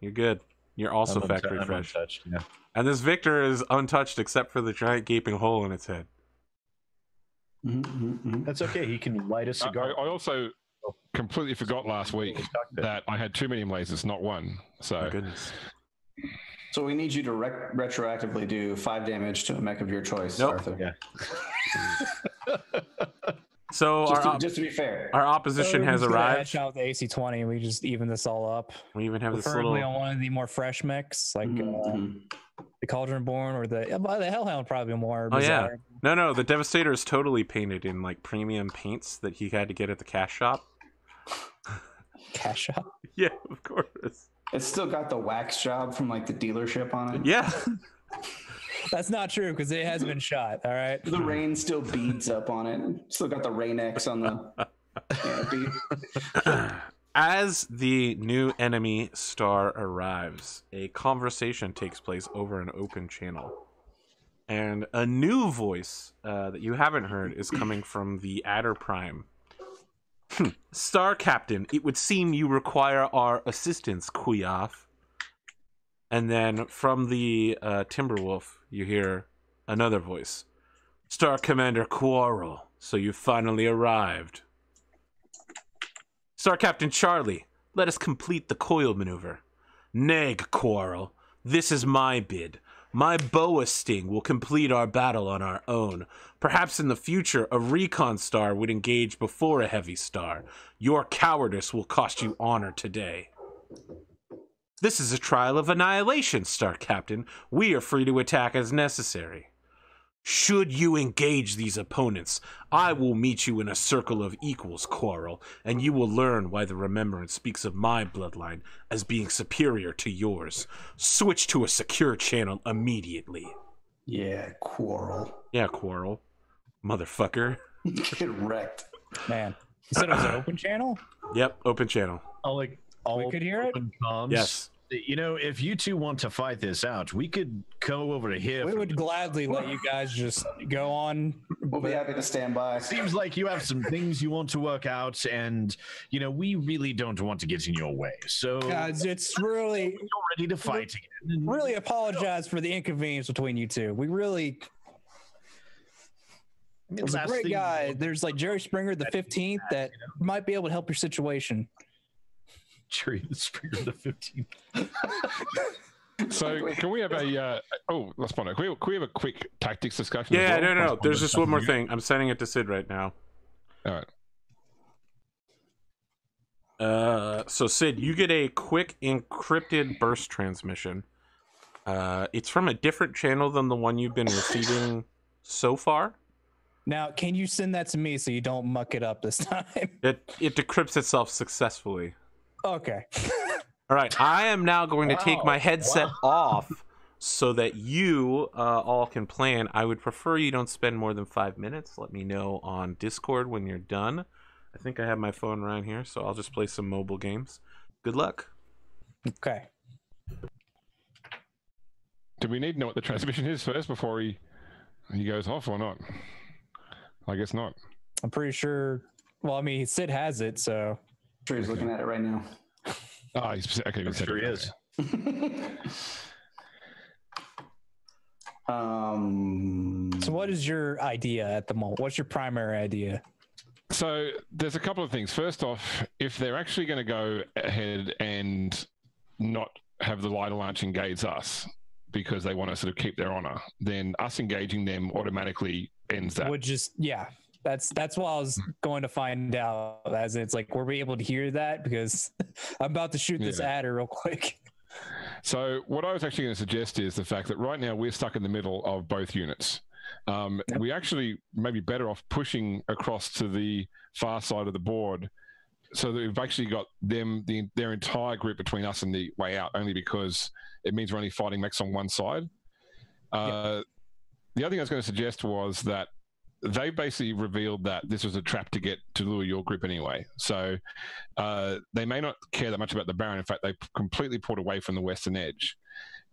You're good. You're also factory fresh. Yeah. And this Victor is untouched except for the giant gaping hole in its head. That's okay. He can light a cigar. I also completely forgot last week that I had too many lasers, not one. So, so we need you to retroactively do 5 damage to a mech of your choice, Arthur. Yeah. So just to be fair, our opposition has arrived. Out the AC-20, we just even this all up. We even have this little on one of the more fresh mechs, like. The Cauldronborn or the Hellhound, probably more bizarre. Oh, yeah. No, the Devastator is totally painted in like premium paints that he had to get at the cash shop. Cash shop? Yeah, of course. It's still got the wax job from like the dealership on it. Yeah. That's not true because it has been shot, all right? The rain still beads up on it. Still got the rain X on the... yeah, as the new enemy star arrives, a conversation takes place over an open channel. And a new voice that you haven't heard is coming from the Adder Prime. Star Captain, it would seem you require our assistance, Kuyaf. And then from the Timberwolf, you hear another voice. Star Commander Quarrel, so you finally arrived. Star Captain Charlie, let us complete the coil maneuver. Neg, Quarrel, this is my bid. My boa sting will complete our battle on our own. Perhaps in the future, a recon star would engage before a heavy star. Your cowardice will cost you honor today. This is a trial of annihilation, Star Captain. We are free to attack as necessary. Should you engage these opponents, I will meet you in a circle of equals, Quarrel, and you will learn why the Remembrance speaks of my bloodline as being superior to yours. Switch to a secure channel immediately. Yeah, Quarrel. Yeah, Quarrel. Motherfucker. Get wrecked. Man. You said it was an open channel? Yep, open channel. Oh, like all we could hear it? Comms. Yes. You know, if you two want to fight this out, we could go over to here. We would gladly let you guys just go on. We'll be happy to stand by. Seems like you have some things you want to work out, and, you know, we really don't want to get in your way. So, guys, it's really... You're ready to fight again. Really apologize for the inconvenience between you two. We really... There's a great guy. There's, like, Jerry Springer, the 15th, that might be able to help your situation. During the spring of the 15th. So can we have a oh, let's find out. Can we have a quick tactics discussion? Yeah, well? No. There's just one more thing. I'm sending it to Sid right now. All right. So Sid, you get a quick encrypted burst transmission. It's from a different channel than the one you've been receiving so far. Now, can you send that to me so you don't muck it up this time? It decrypts itself successfully. Okay. All right. I am now going to take my headset off so that you all can plan. I would prefer you don't spend more than 5 minutes. Let me know on Discord when you're done, I think I have my phone around here, so I'll just play some mobile games. Good luck. Okay. Do we need to know what the transmission is first before he goes off or not? I guess not. I'm pretty sure. Well, I mean, Sid has it, so. I'm sure he's looking at it right now. Oh, he's okay. I'm sure he is. So what is your idea at the moment? What's your primary idea? So there's a couple of things. First off, if they're actually going to go ahead and not have the Light Alliance engage us because they want to sort of keep their honor, then us engaging them automatically ends that. Would just, yeah. That's what I was going to find out. As it's like, were we able to hear that? Because I'm about to shoot this adder real quick. So what I was actually going to suggest is the fact that right now we're stuck in the middle of both units. We actually may be better off pushing across to the far side of the board so that we've actually got them, their entire group between us and the way out, only because it means we're only fighting mechs on one side. The other thing I was going to suggest was that they basically revealed that this was a trap to get to lure your group anyway. So they may not care that much about the Baron. In fact, they completely pulled away from the western edge.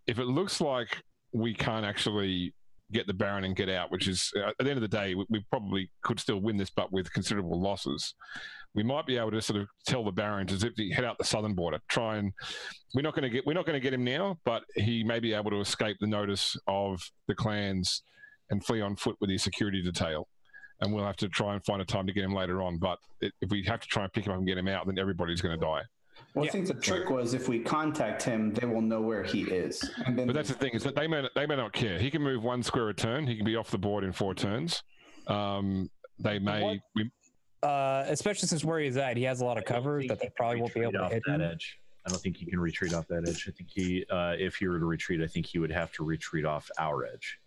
If it looks like we can't actually get the Baron and get out, which is, at the end of the day, we probably could still win this, but with considerable losses. We might be able to sort of tell the Baron to zip head out the southern border. Try and we're not going to get him now, but he may be able to escape the notice of the clans and flee on foot with his security detail. And we'll have to try and find a time to get him later on. But if we have to try and pick him up and get him out, then everybody's going to die. Well, I think the trick was if we contact him, they will know where he is. And then but that's the thing, is that they may not care. He can move one square a turn. He can be off the board in 4 turns. They may... especially since where he's at, he has a lot of cover that they probably won't be able to hit that edge. I don't think he can retreat off that edge. I think he, if he were to retreat, I think he would have to retreat off our edge.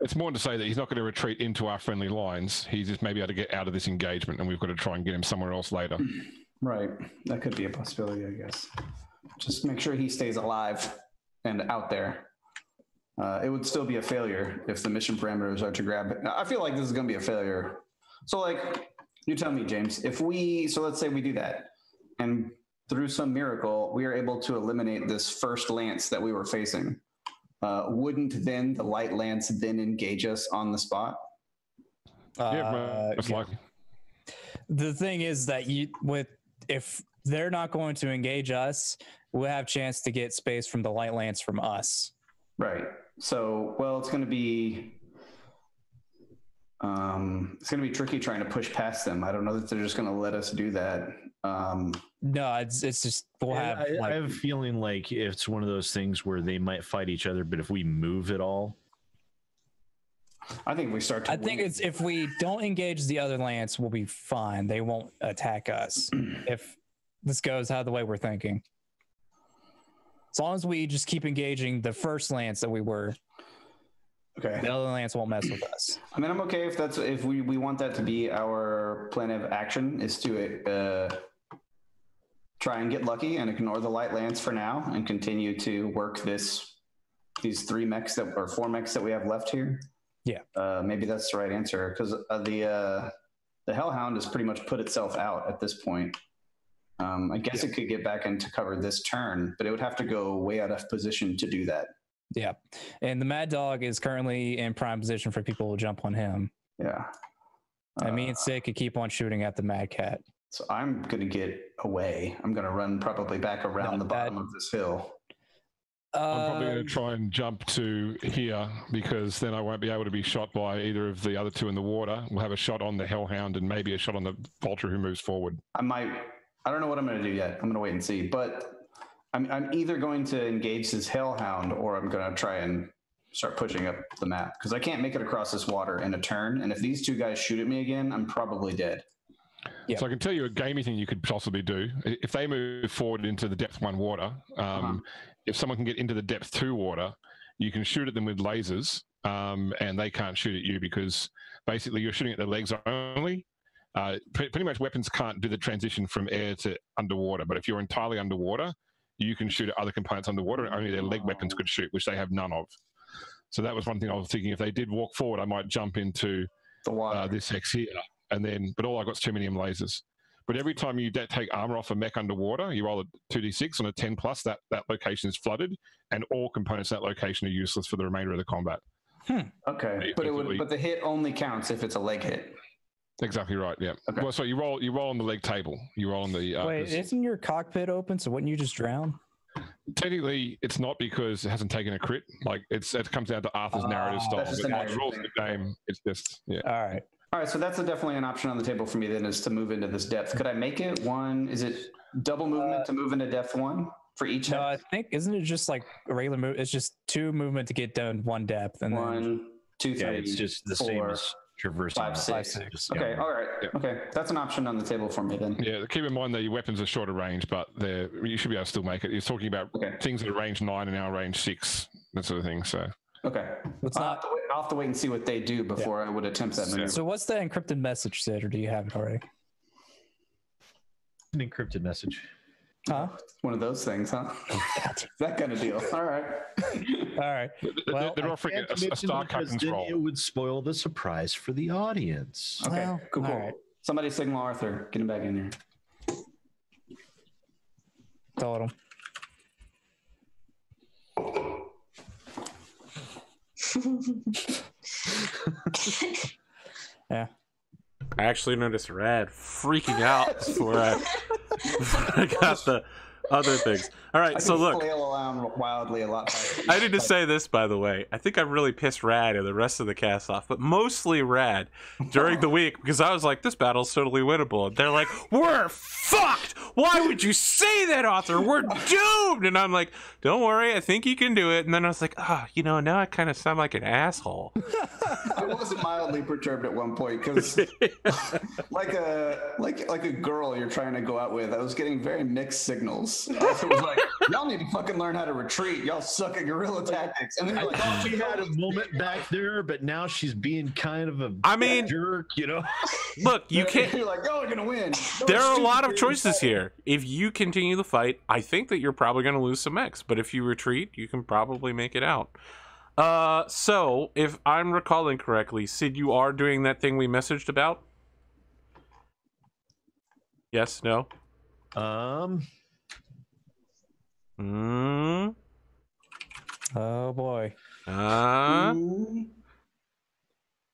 It's more to say that he's not going to retreat into our friendly lines. He's just maybe able to get out of this engagement, and we've got to try and get him somewhere else later. Right. That could be a possibility, I guess. Just make sure he stays alive and out there. It would still be a failure if the mission parameters are to grab it. I feel like this is going to be a failure. So, like, you tell me, James, if we... So let's say we do that, and through some miracle, we are able to eliminate this first lance that we were facing. Wouldn't then the light lance then engage us on the spot? Yeah, that's likely. The thing is that if they're not going to engage us, we'll have a chance to get space from the light lance from us. Right. So, well, it's going to be tricky trying to push past them. I don't know that they're just going to let us do that. No, it's just we'll have. I have a feeling like it's one of those things where they might fight each other, but if we move at all, I think we start. I think it's if we don't engage the other lance, we'll be fine. They won't attack us if this goes how the way we're thinking. As long as we just keep engaging the first lance that we were. Okay. The other lance won't mess with us. I mean, I'm okay if that's if we want that to be our plan of action, is to try and get lucky and ignore the light lance for now and continue to work these 3 mechs that or 4 mechs that we have left here. Yeah. Maybe that's the right answer because the Hellhound has pretty much put itself out at this point. I guess it could get back into cover this turn, but it would have to go way out of position to do that. Yeah, and the Mad Dog is currently in prime position for people who jump on him. Yeah. And me and Sid could keep on shooting at the Mad Cat. So I'm going to get away. I'm going to run probably back around the bottom of this hill. I'm probably going to try and jump to here because then I won't be able to be shot by either of the other 2 in the water. We'll have a shot on the Hellhound and maybe a shot on the Vulture who moves forward. I don't know what I'm going to do yet. I'm going to wait and see, but... I'm either going to engage this Hellhound or I'm going to try and start pushing up the map because I can't make it across this water in a turn. And if these 2 guys shoot at me again, I'm probably dead. Yep. So I can tell you a gamey thing you could possibly do. If they move forward into the depth 1 water, if someone can get into the depth 2 water, you can shoot at them with lasers and they can't shoot at you because basically you're shooting at their legs only. Pretty much weapons can't do the transition from air to underwater. But if you're entirely underwater, you can shoot at other components underwater, and only their leg weapons could shoot, which they have none of. So that was one thing I was thinking. If they did walk forward, I might jump into the water. This X here and then, but all I got's 2 million lasers. But every time you take armor off a mech underwater, you roll a 2d6 on a 10 plus, that location is flooded, and all components at that location are useless for the remainder of the combat. Okay, but the hit only counts if it's a leg hit. Exactly right. Yeah. Okay. Well, so you roll on the leg table. You roll on the. Wait, isn't your cockpit open? So wouldn't you just drown? Technically, it's not because it hasn't taken a crit. Like it comes down to Arthur's narrative style. That's just the rules of the game. It's just yeah. All right. So that's definitely an option on the table for me. Then is to move into this depth. Could I make it one? Is it double movement to move into depth one for each? No, I think isn't it just like a regular move? It's just two movement to get down one depth and one, then 2, 3. Yeah, it's just the same as traversing 5, 6. Okay, all right. Yeah. Okay, that's an option on the table for me then. Yeah, keep in mind that your weapons are shorter range, but you should be able to still make it. You're talking about things that are range 9 and now range 6, that sort of thing. So okay, I'll have to wait and see what they do before I would attempt that maneuver. So what's the encrypted message, Sid, or do you have it already? An encrypted message. Huh? One of those things, huh? That kind of deal. All right. All right. Well, they're offering a Star Captain's role. It would spoil the surprise for the audience. Okay. Well, cool. Right. Somebody signal Arthur. Get him back in here. Total. Yeah. I actually noticed Rad freaking out before I got the other things. All right, so look. Wildly a lot. I need to say this, by the way. I think I really pissed Rad and the rest of the cast off, but mostly Rad during the week, because I was like, this battle's totally winnable. And they're like, we're fucked. Why would you say that, Arthur? We're doomed. And I'm like, don't worry. I think you can do it. And then I was like, oh, you know, now I kind of sound like an asshole. I was mildly perturbed at one point because like a girl you're trying to go out with, I was getting very mixed signals. It was like, y'all need to fucking learn how to retreat. Y'all suck at guerrilla tactics. And then you're like, oh, we had a moment back there, but now she's being kind of a jerk, you know? Look, you can't. You're like, y'all are gonna win. There are a lot of choices here. If you continue the fight, I think that you're probably gonna lose some mechs. But if you retreat, you can probably make it out. So if I'm recalling correctly, Sid, you are doing that thing we messaged about? Yes, no? Oh boy.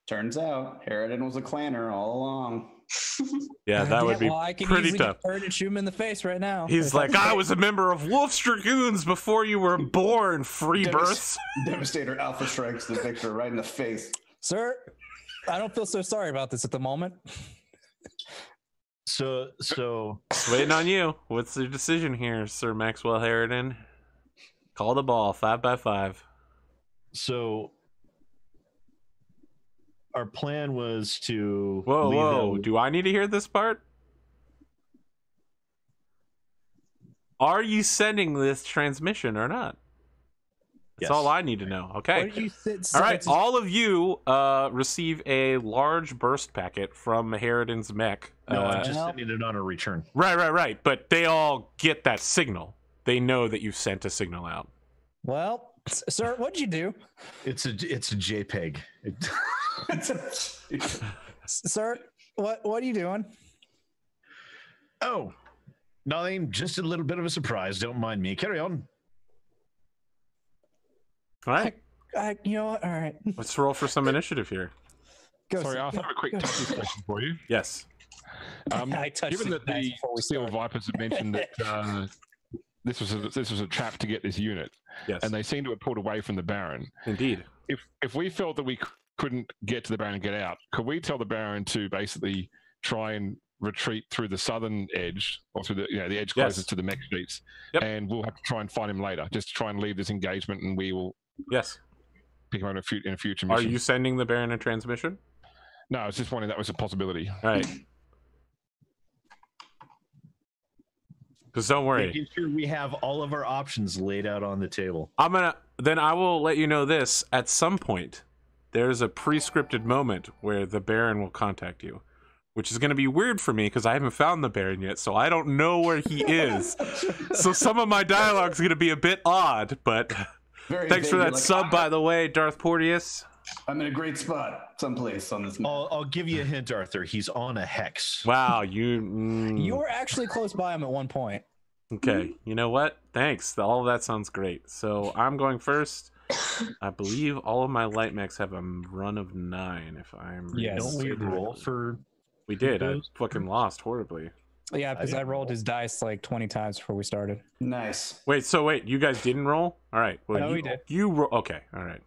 Turns out Harridan was a clanner all along. Yeah, that would be pretty tough. I can shoot him in the face right now. He's like, I was a member of Wolf's Dragoons before you were born, free births. Devastator alpha strikes the Victor right in the face. Sir, I don't feel so sorry about this at the moment. So waiting on you. What's the decision here, Sir Maxwell Harridan? Call the ball, 5x5. So our plan was to. Whoa! Do I need to hear this part? Are you sending this transmission or not? That's all I need to know. Okay. All right. All of you receive a large burst packet from Harridan's mech. No, I'm just sending it on a return. Right. But they all get that signal. They know that you've sent a signal out. Well, sir, what'd you do? It's a JPEG. Sir, what are you doing? Oh, nothing. Just a little bit of a surprise. Don't mind me. Carry on. All right. You know what? All right. Let's roll for some initiative here. Go, sorry, Arthur, I have a quick touchy question for you. Yes. Given that the Steel Vipers have mentioned that this was a trap to get this unit, yes, and they seem to have pulled away from the Baron. Indeed. If we felt that we couldn't get to the Baron and get out, could we tell the Baron to basically try and retreat through the southern edge, or through the edge closest to the mech streets, and we'll have to try and find him later, just to try and leave this engagement, and we will pick him up in a future mission. Are you sending the Baron a transmission? No, I was just wondering that was a possibility. All right. Because don't worry. Making sure we have all of our options laid out on the table. I will let you know this. At some point, there's a pre-scripted moment where the Baron will contact you, which is going to be weird for me because I haven't found the Baron yet, so I don't know where he is. So some of my dialogue is going to be a bit odd, but thanks for that sub, by the way, Darth Porteous. I'm in a great spot someplace on this map. I'll give you a hint, Arthur. He's on a hex. Wow, you... You were actually close by him at one point. Okay, you know what? Thanks. All of that sounds great. So I'm going first. I believe all of my light mechs have a run of 9, if I'm... Yeah, don't we roll for... We did. I fucking lost horribly. Yeah, because I rolled his dice like 20 times before we started. Nice. Wait, so wait, you guys didn't roll? All right. Well, no, we did. You roll. Okay, all right.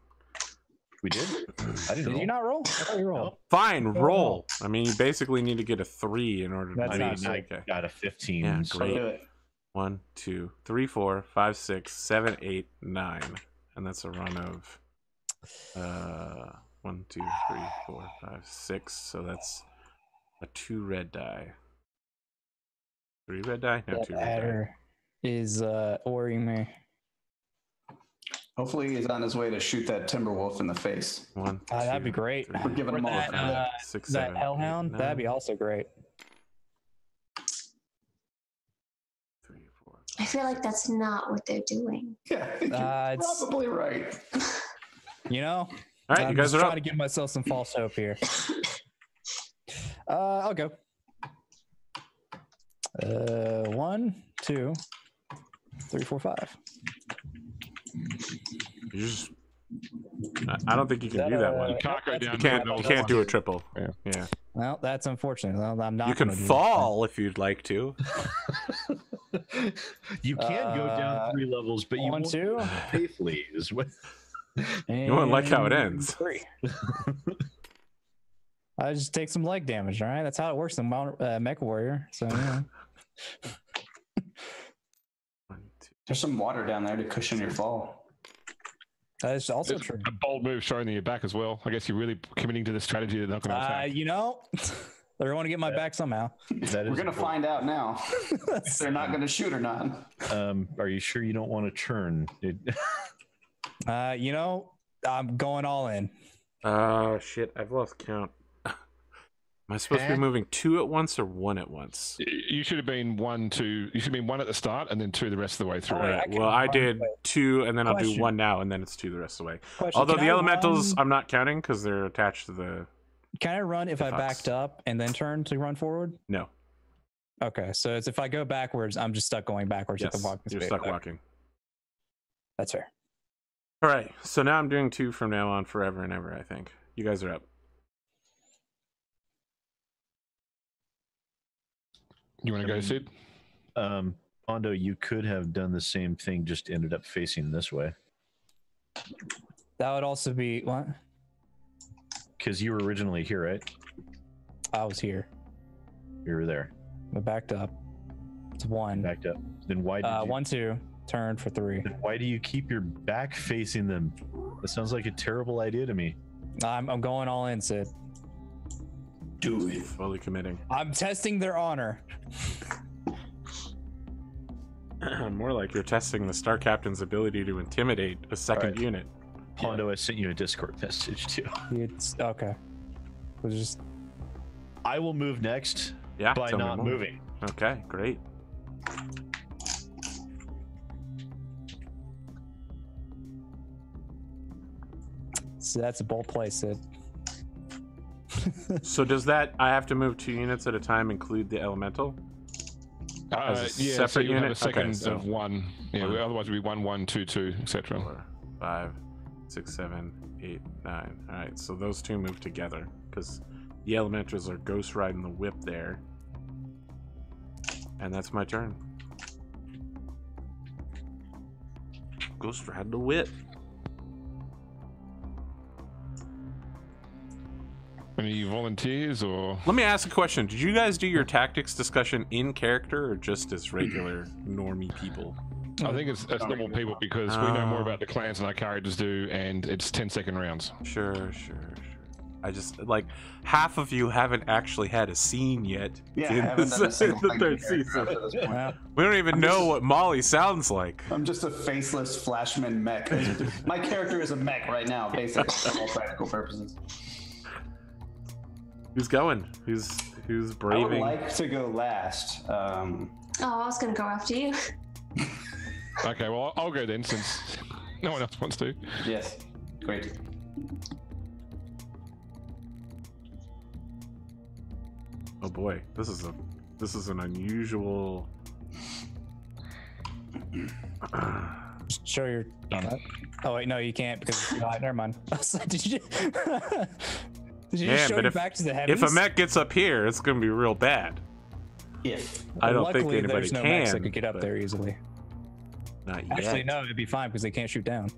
We did? I didn't. Did you not roll? I thought you rolled. Fine, roll. I mean, you basically need to get a 3 in order to... I got a 15. Yeah, great. 1, 2, 3, 4, 5, 6, 7, 8, 9. And that's a run of 1, 2, 3, 4, 5, 6. So that's a 2 red die. 3 red die? No, 2 red die. Is ordering me. Hopefully he's on his way to shoot that Timberwolf in the face. 1, 2, that'd be great. 3, we're giving him all that, 6, that 7, Hellhound, 8, that'd be also great. 3, 4. 5, I feel like that's not what they're doing. Yeah, I think you're probably right. You know? All right, you guys are up. I'm trying to give myself some false hope here. I'll go. 1, 2, 3, 4, 5. You just, I don't think you can do that one. You can't do a triple. Yeah. Well, that's unfortunate. Well, I'm not. You can fall if you'd like to. You can go down 3 levels, but you want to safely is what. You won't like how it ends. 3. I just take some leg damage, all right? That's how it works in Mech Warrior. So, yeah. There's some water down there to cushion your fall. That's also true. A bold move showing that you're back as well. I guess you're really committing to the strategy that they're not going to attack. You know, they're going to get my back somehow. We're going to find out now if they're not going to shoot or not. Are you sure you don't want to churn? You know, I'm going all in. Oh, shit. I've lost count. Am I supposed to be moving 2 at once or 1 at once? You should have been 1, 2. You should have been 1 at the start and then 2 the rest of the way through. Right. Well, I did 2 and then I'll do 1 now and then it's 2 the rest of the way. Question. Although the elementals, I'm not counting because they're attached to the... Can I run if I backed up and then turn to run forward? No. Okay, so it's if I go backwards, I'm just stuck going backwards. Yes, at the walking you're stuck walking. That's fair. All right, so now I'm doing 2 from now on forever and ever, I think. You guys are up. You want to go, Sid? Pondo, you could have done the same thing, just ended up facing this way. That would also be what? Because you were originally here, right? I was here. You were there. I backed up. It's 1. Backed up. Then why did you... 1, 2. Turn for 3. Then why do you keep your back facing them? That sounds like a terrible idea to me. I'm going all in, Sid. Do it. Fully committing. I'm testing their honor. More like you're testing the Star Captain's ability to intimidate a second unit. Pondo, I sent you a Discord message too. It's okay. We'll just... I will move next by not moving. Okay, great. So that's a bold play, Sid. So does that I have to move 2 units at a time include the elemental? Yeah, separate so you unit? Have a second of 1. Yeah, otherwise it would be 1, 1, 2, 2, etc. 4, 5, 6, 7, 8, 9. All right, so those 2 move together because the elementals are ghost riding the whip there, and that's my turn. Ghost ride the whip. Any volunteers or... Let me ask a question. Did you guys do your tactics discussion in character or just as regular normie people? I think it's as normal people because we know more about the clans than our characters do, and it's 10-second rounds. Sure. I just, like, half of you haven't actually had a scene yet. Yeah, I haven't done a single thing in the 3rd season. Wow. We don't even know what Molly sounds like. I'm just a faceless Flashman mech. My character is a mech right now, basically, for all practical purposes. Who's going? Who's braving? I would like to go last. I was going to go after you. Okay, well, I'll go then since no one else wants to. Yes, great. Oh boy, this is an unusual. Sure, you're done. Oh wait, no, you can't because you're not. Never mind. Did you just show back to the heavens? If a mech gets up here, it's gonna be real bad. Yeah. I don't think anybody there's no mechs that could get up there easily. Not yet. Actually, no, it'd be fine because they can't shoot down.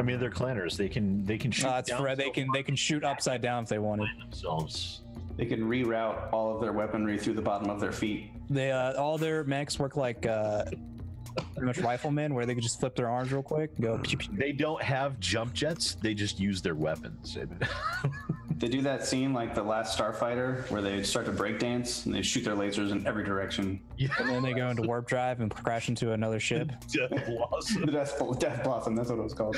I mean, they're clanners. They can shoot. That's down right. They can shoot upside down if they wanted. Themselves. They can reroute all of their weaponry through the bottom of their feet. They all their mechs work like pretty much riflemen, where they can just flip their arms real quick and go. They don't have jump jets. They just use their weapons. They do that scene like the last Starfighter where they start to breakdance and they shoot their lasers in every direction. Yeah. And then they go into warp drive and crash into another ship. Death Blossom. Death Blossom, that's what it was called.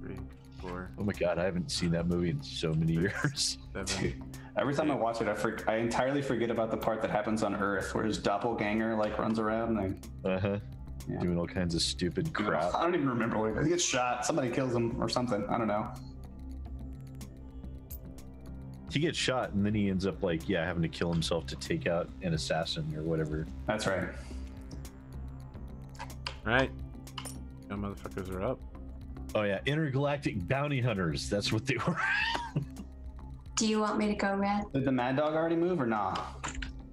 3, 4. Oh my god, I haven't seen that movie in so many years. 7. Every time I watch it, I entirely forget about the part that happens on Earth where his doppelganger like runs around and yeah. Doing all kinds of stupid crap. I don't even remember what he gets shot. Somebody kills him or something. I don't know. He gets shot and then he ends up like having to kill himself to take out an assassin or whatever. That's right. Right. Them motherfuckers are up. Oh yeah, intergalactic bounty hunters. That's what they were. Do you want me to go, Rad? Did the Mad Dog already move or not?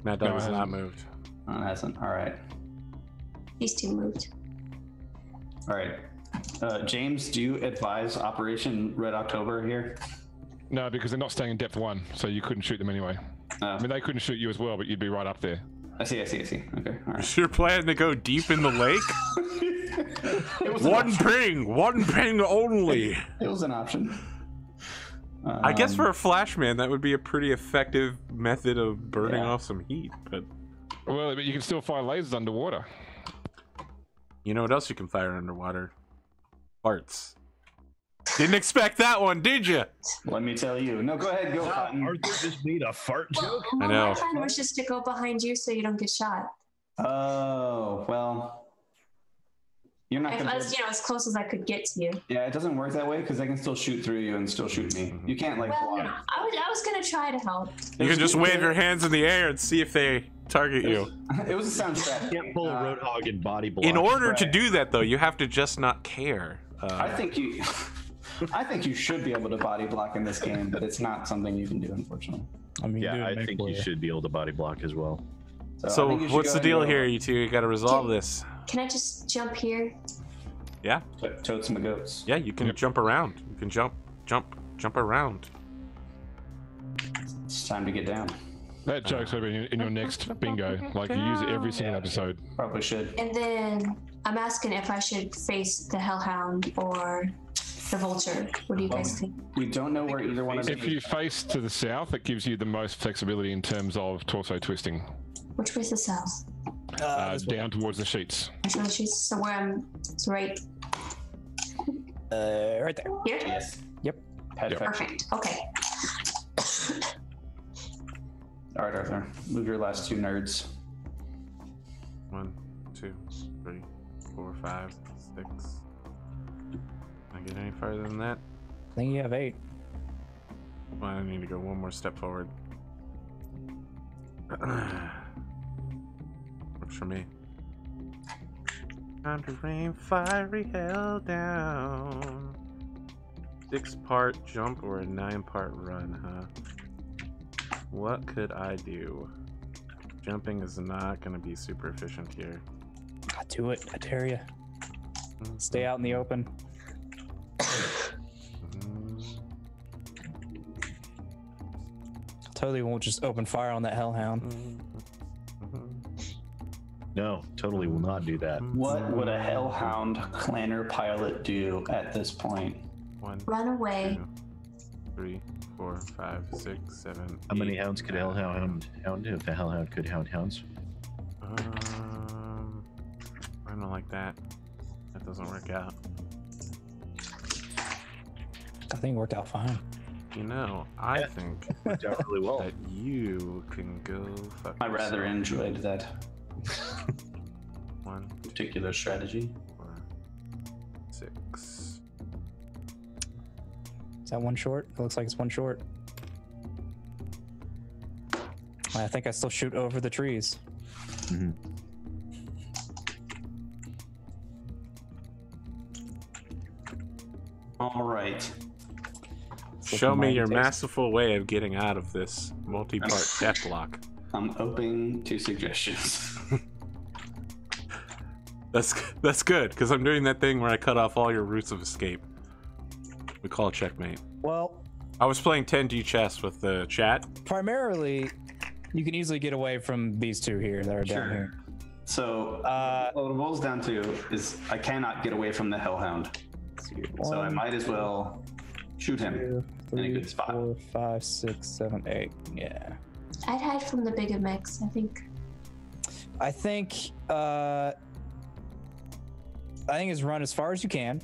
Mad Dog has not moved. No, it hasn't. All right. These two moved. All right. James, do you advise Operation Red October here? No, because they're not staying in depth one, so you couldn't shoot them anyway. I mean, they couldn't shoot you as well, but you'd be right up there. I see. Okay, all right. You're planning to go deep in the lake? One ping only. It was an option. I guess for a Flashman, that would be a pretty effective method of burning off some heat. But you can still fire lasers underwater. You know what else you can fire underwater? Farts. Didn't expect that one, did you? Let me tell you. No, go ahead, go Cotton. Arthur just made a fart joke. Well, I know. My plan was just to go behind you so you don't get shot. Oh, well. You're not gonna... You know, as close as I could get to you. Yeah, it doesn't work that way because I can still shoot through you and still shoot me. You can't, like, block. I was going to try to help. You can just wave your hands in the air and see if they target you. It was a soundtrack. You can't pull a Roadhog and body block. In order to do that, though, you have to just not care. I think you should be able to body block in this game, but it's not something you can do, unfortunately. I mean, yeah, I think you should be able to body block as well. So what's the deal here, you two? You got to resolve this. Can I just jump here? Yeah. Totes and the goats. Yeah, you can jump around. You can jump around. It's time to get down. That joke's over in your next bingo. Like, you use it every single episode. Probably should. And then I'm asking if I should face the Hellhound or the Vulture. What do you guys think? We don't know where either one of them is. If you face to the south, it gives you the most flexibility in terms of torso twisting. Which way's the south? Down towards the sheets. So where it's right. Right there. Here? Yes. Yep. Perfect. Okay. All right, Arthur. Move your last two nerds. 1, 2, 3, 4, 5, 6. Can I get any farther than that? I think you have 8. Well, I need to go one more step forward. Works for me. Time to rain fiery hell down. 6-part jump or a 9-part run, huh? What could I do? Jumping is not going to be super efficient here. I'll do it, I dare you. Stay out in the open. Totally won't just open fire on that Hellhound. No, totally will not do that. What would a Hellhound clanner pilot do at this point? 1, run away. 2, 3, 4, 5, 6, 7. How many hounds could Hellhound hound if the Hellhound could hound hounds? I don't like that. That doesn't work out. I think it worked out fine. You know, I think it worked out really well. That you can go fuck yourself. I rather enjoyed that one particular strategy. 4, 6. that one short? It looks like it's one short. I think I still shoot over the trees. Mm-hmm. All right. Show me your masterful way of getting out of this multi-part deathlock. I'm open to suggestions. That's good, because I'm doing that thing where I cut off all your routes of escape. We call it checkmate. Well, I was playing 10D chess with the chat. Primarily, you can easily get away from these two here that are down here. So what it boils down to is I cannot get away from the Hellhound. So I might as well shoot him in a good spot. 4, 5, 6, 7, 8. Yeah. I'd hide from the big mix, I think. I think is run as far as you can.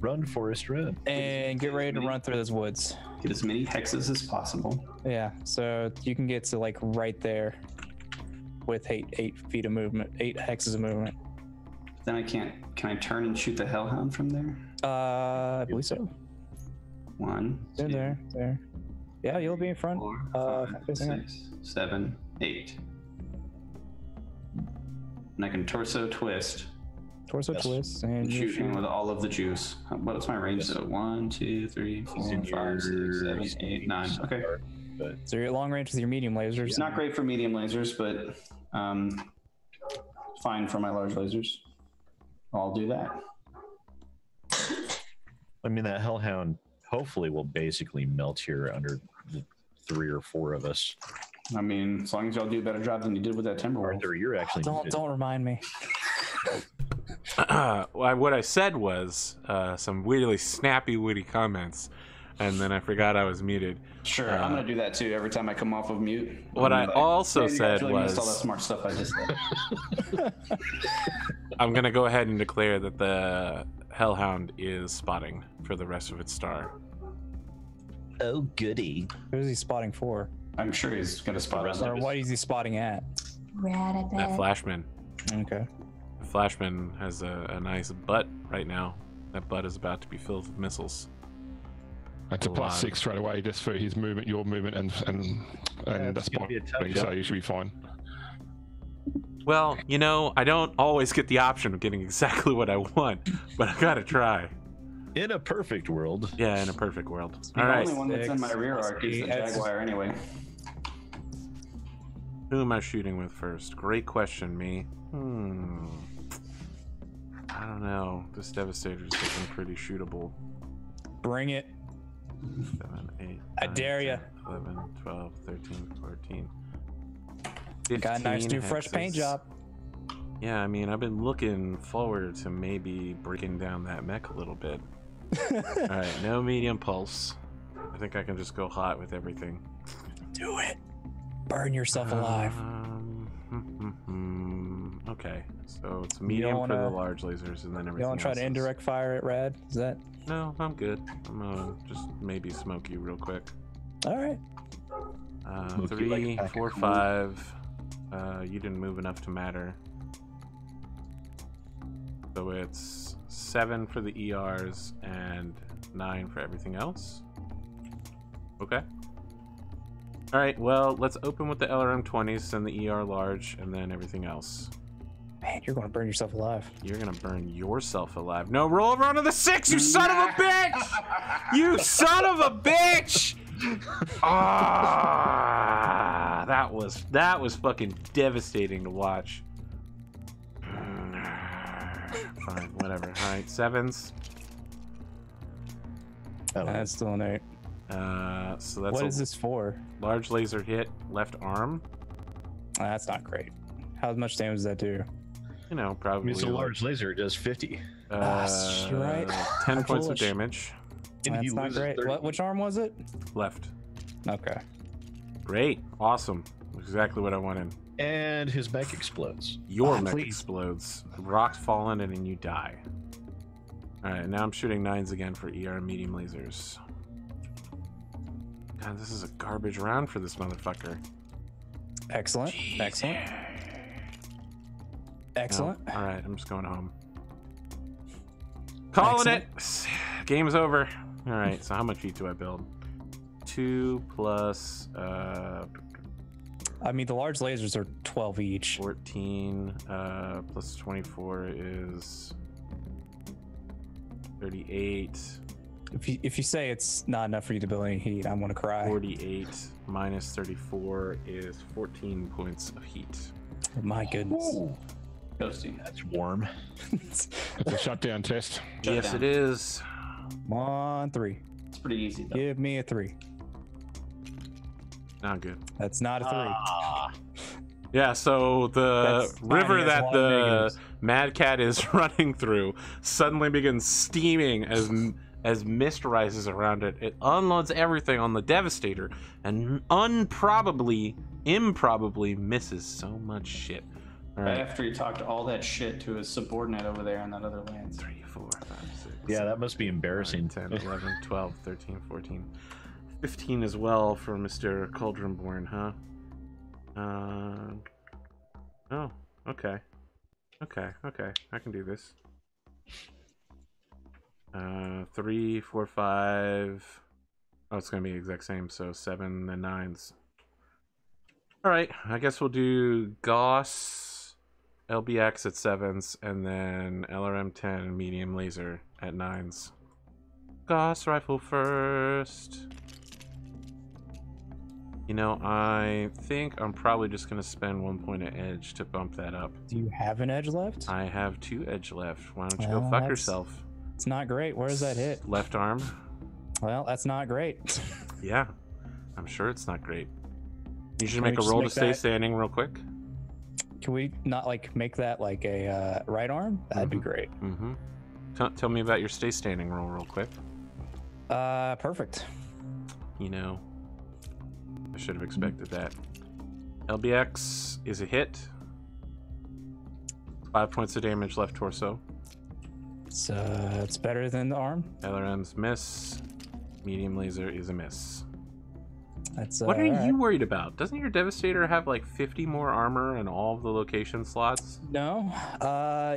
Run, Forest, run. And get ready to run through those woods. Get as many hexes as possible. Yeah, so you can get to like right there with eight feet of movement, 8 hexes of movement. Then I can't. Can I turn and shoot the Hellhound from there? I believe so. 1. There, two, there. Yeah, you'll be in front. 4, 5, 6, 7, 8. And I can torso twist. Torso twist and shoot him with all of the juice. What's my range though? 1, 2, 3, 4, 5, 6, 7, 8, 9. Okay. So you're at long range with your medium lasers. It's not great for medium lasers, but fine for my large lasers. I'll do that. I mean, that Hellhound hopefully will basically melt here under the 3 or 4 of us. I mean, as long as y'all do a better job than you did with that Timberwolf. Arthur, you're actually don't remind me. What I said was some weirdly snappy, witty comments, and then I forgot I was muted. Sure, I'm gonna do that too every time I come off of mute. What I also said was all that smart stuff I just said. I'm gonna go ahead and declare that the Hellhound is spotting for the rest of its star. Oh goody! Who's he spotting for? I'm sure he's gonna spot us. Or what is he spotting at? At Flashman. Okay. Flashman has a nice butt right now. That butt is about to be filled with missiles. That's a +6 straight away just for his movement, your movement, and that's fine. So you should be fine. Well, you know, I don't always get the option of getting exactly what I want, but I gotta try. In a perfect world. Yeah, in a perfect world. All right. The only one that's in my rear arc is the Jaguar anyway. Who am I shooting with first? Great question, me. I don't know. This Devastator is looking pretty shootable. Bring it. 7, 8. I dare you. 11, 12, 13, 14. 15 got a nice new fresh paint job. Yeah, I mean, I've been looking forward to maybe breaking down that mech a little bit. All right, no medium pulse. I think I can just go hot with everything. Do it. Burn yourself alive. Okay, so it's medium for the large lasers, and then everything. You want to try to indirect fire at Rad? Is that? No, I'm good. I'm gonna just maybe smoke you real quick. All right. 3, 4, 5. You didn't move enough to matter. So it's 7 for the ERs and 9 for everything else. Okay. All right, well, let's open with the LRM-20s and the ER large and then everything else. Man, you're going to burn yourself alive. You're going to burn yourself alive. No, roll over onto the 6, you son of a bitch! You son of a bitch! Ah, that was fucking devastating to watch. Fine, whatever. All right, 7s. Oh, that's still an 8. So that's what is this for? Large laser hit left arm. That's not great. How much damage does that do? You know, probably. It's a large laser. It does 50. Right. 10 points of damage. That's not great. Which arm was it? Left. Okay. Great. Awesome. Exactly what I wanted. And his mech explodes. Your mech explodes. Rocks fall in, and you die. All right. Now I'm shooting 9s again for ER medium lasers. God, this is a garbage round for this motherfucker. Excellent. Jeez. Excellent. Excellent. No. All right, I'm just going home. Calling it. Game's over. All right, so how much heat do I build? 2 plus... I mean, the large lasers are 12 each. 14 plus 24 is 38. If you say it's not enough for you to build any heat, I'm gonna cry. 48 minus 34 is 14 points of heat. My goodness. Ooh. That's warm. It's a shutdown test. Yes, it is. Come on, 3. It's pretty easy, though. Give me a 3. Not good. That's not a 3. Yeah, so the river that the Mad Cat is running through suddenly begins steaming as mist rises around it. It unloads everything on the Devastator and improbably misses so much shit. Right. After he talked all that shit to his subordinate over there in that other land. 3, 4, 5, 6. Yeah, that must be embarrassing. 9, 10, 11, 12, 13, 14, 15 as well for Mr. Cauldronborn, huh? Oh, okay. Okay. I can do this. 3, 4, 5. Oh, it's going to be the exact same, so 7 and 9s. All right, I guess we'll do Goss. LBX at 7s, and then LRM-10 medium laser at 9s. Gauss rifle first. You know, I think I'm probably just going to spend 1 point of edge to bump that up. Do you have an edge left? I have 2 edge left. Why don't you go fuck yourself? It's not great. Where does that hit? Left arm. Well, that's not great. Yeah, I'm sure it's not great. You should make a roll to stay standing real quick. Can we not like make that like a right arm? That'd be great. Tell me about your stay standing roll real quick. Perfect. You know, I should have expected that. LBX is a hit. 5 points of damage left torso. So it's better than the arm. LRM's miss. Medium laser is a miss. That's, what are you worried about? Doesn't your Devastator have like 50 more armor in all of the location slots? No,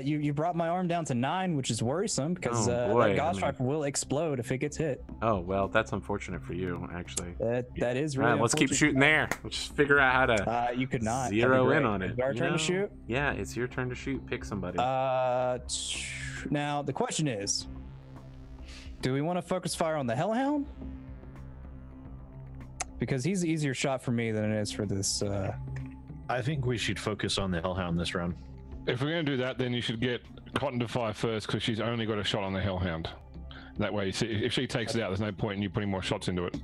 you brought my arm down to 9, which is worrisome because that Gauss rifle will explode if it gets hit. Oh well, that's unfortunate for you, actually. That is really. All right, let's keep shooting there. We'll just figure out how to. You could not zero in on it. It's our turn to shoot. Yeah, it's your turn to shoot. Pick somebody. Now the question is, do we want to focus fire on the Hellhound? Because he's an easier shot for me than it is for this. I think we should focus on the Hellhound this round. If we're going to do that, then you should get Cotton to fire first because she's only got a shot on the Hellhound. That way, if she takes it out, there's no point in you putting more shots into it.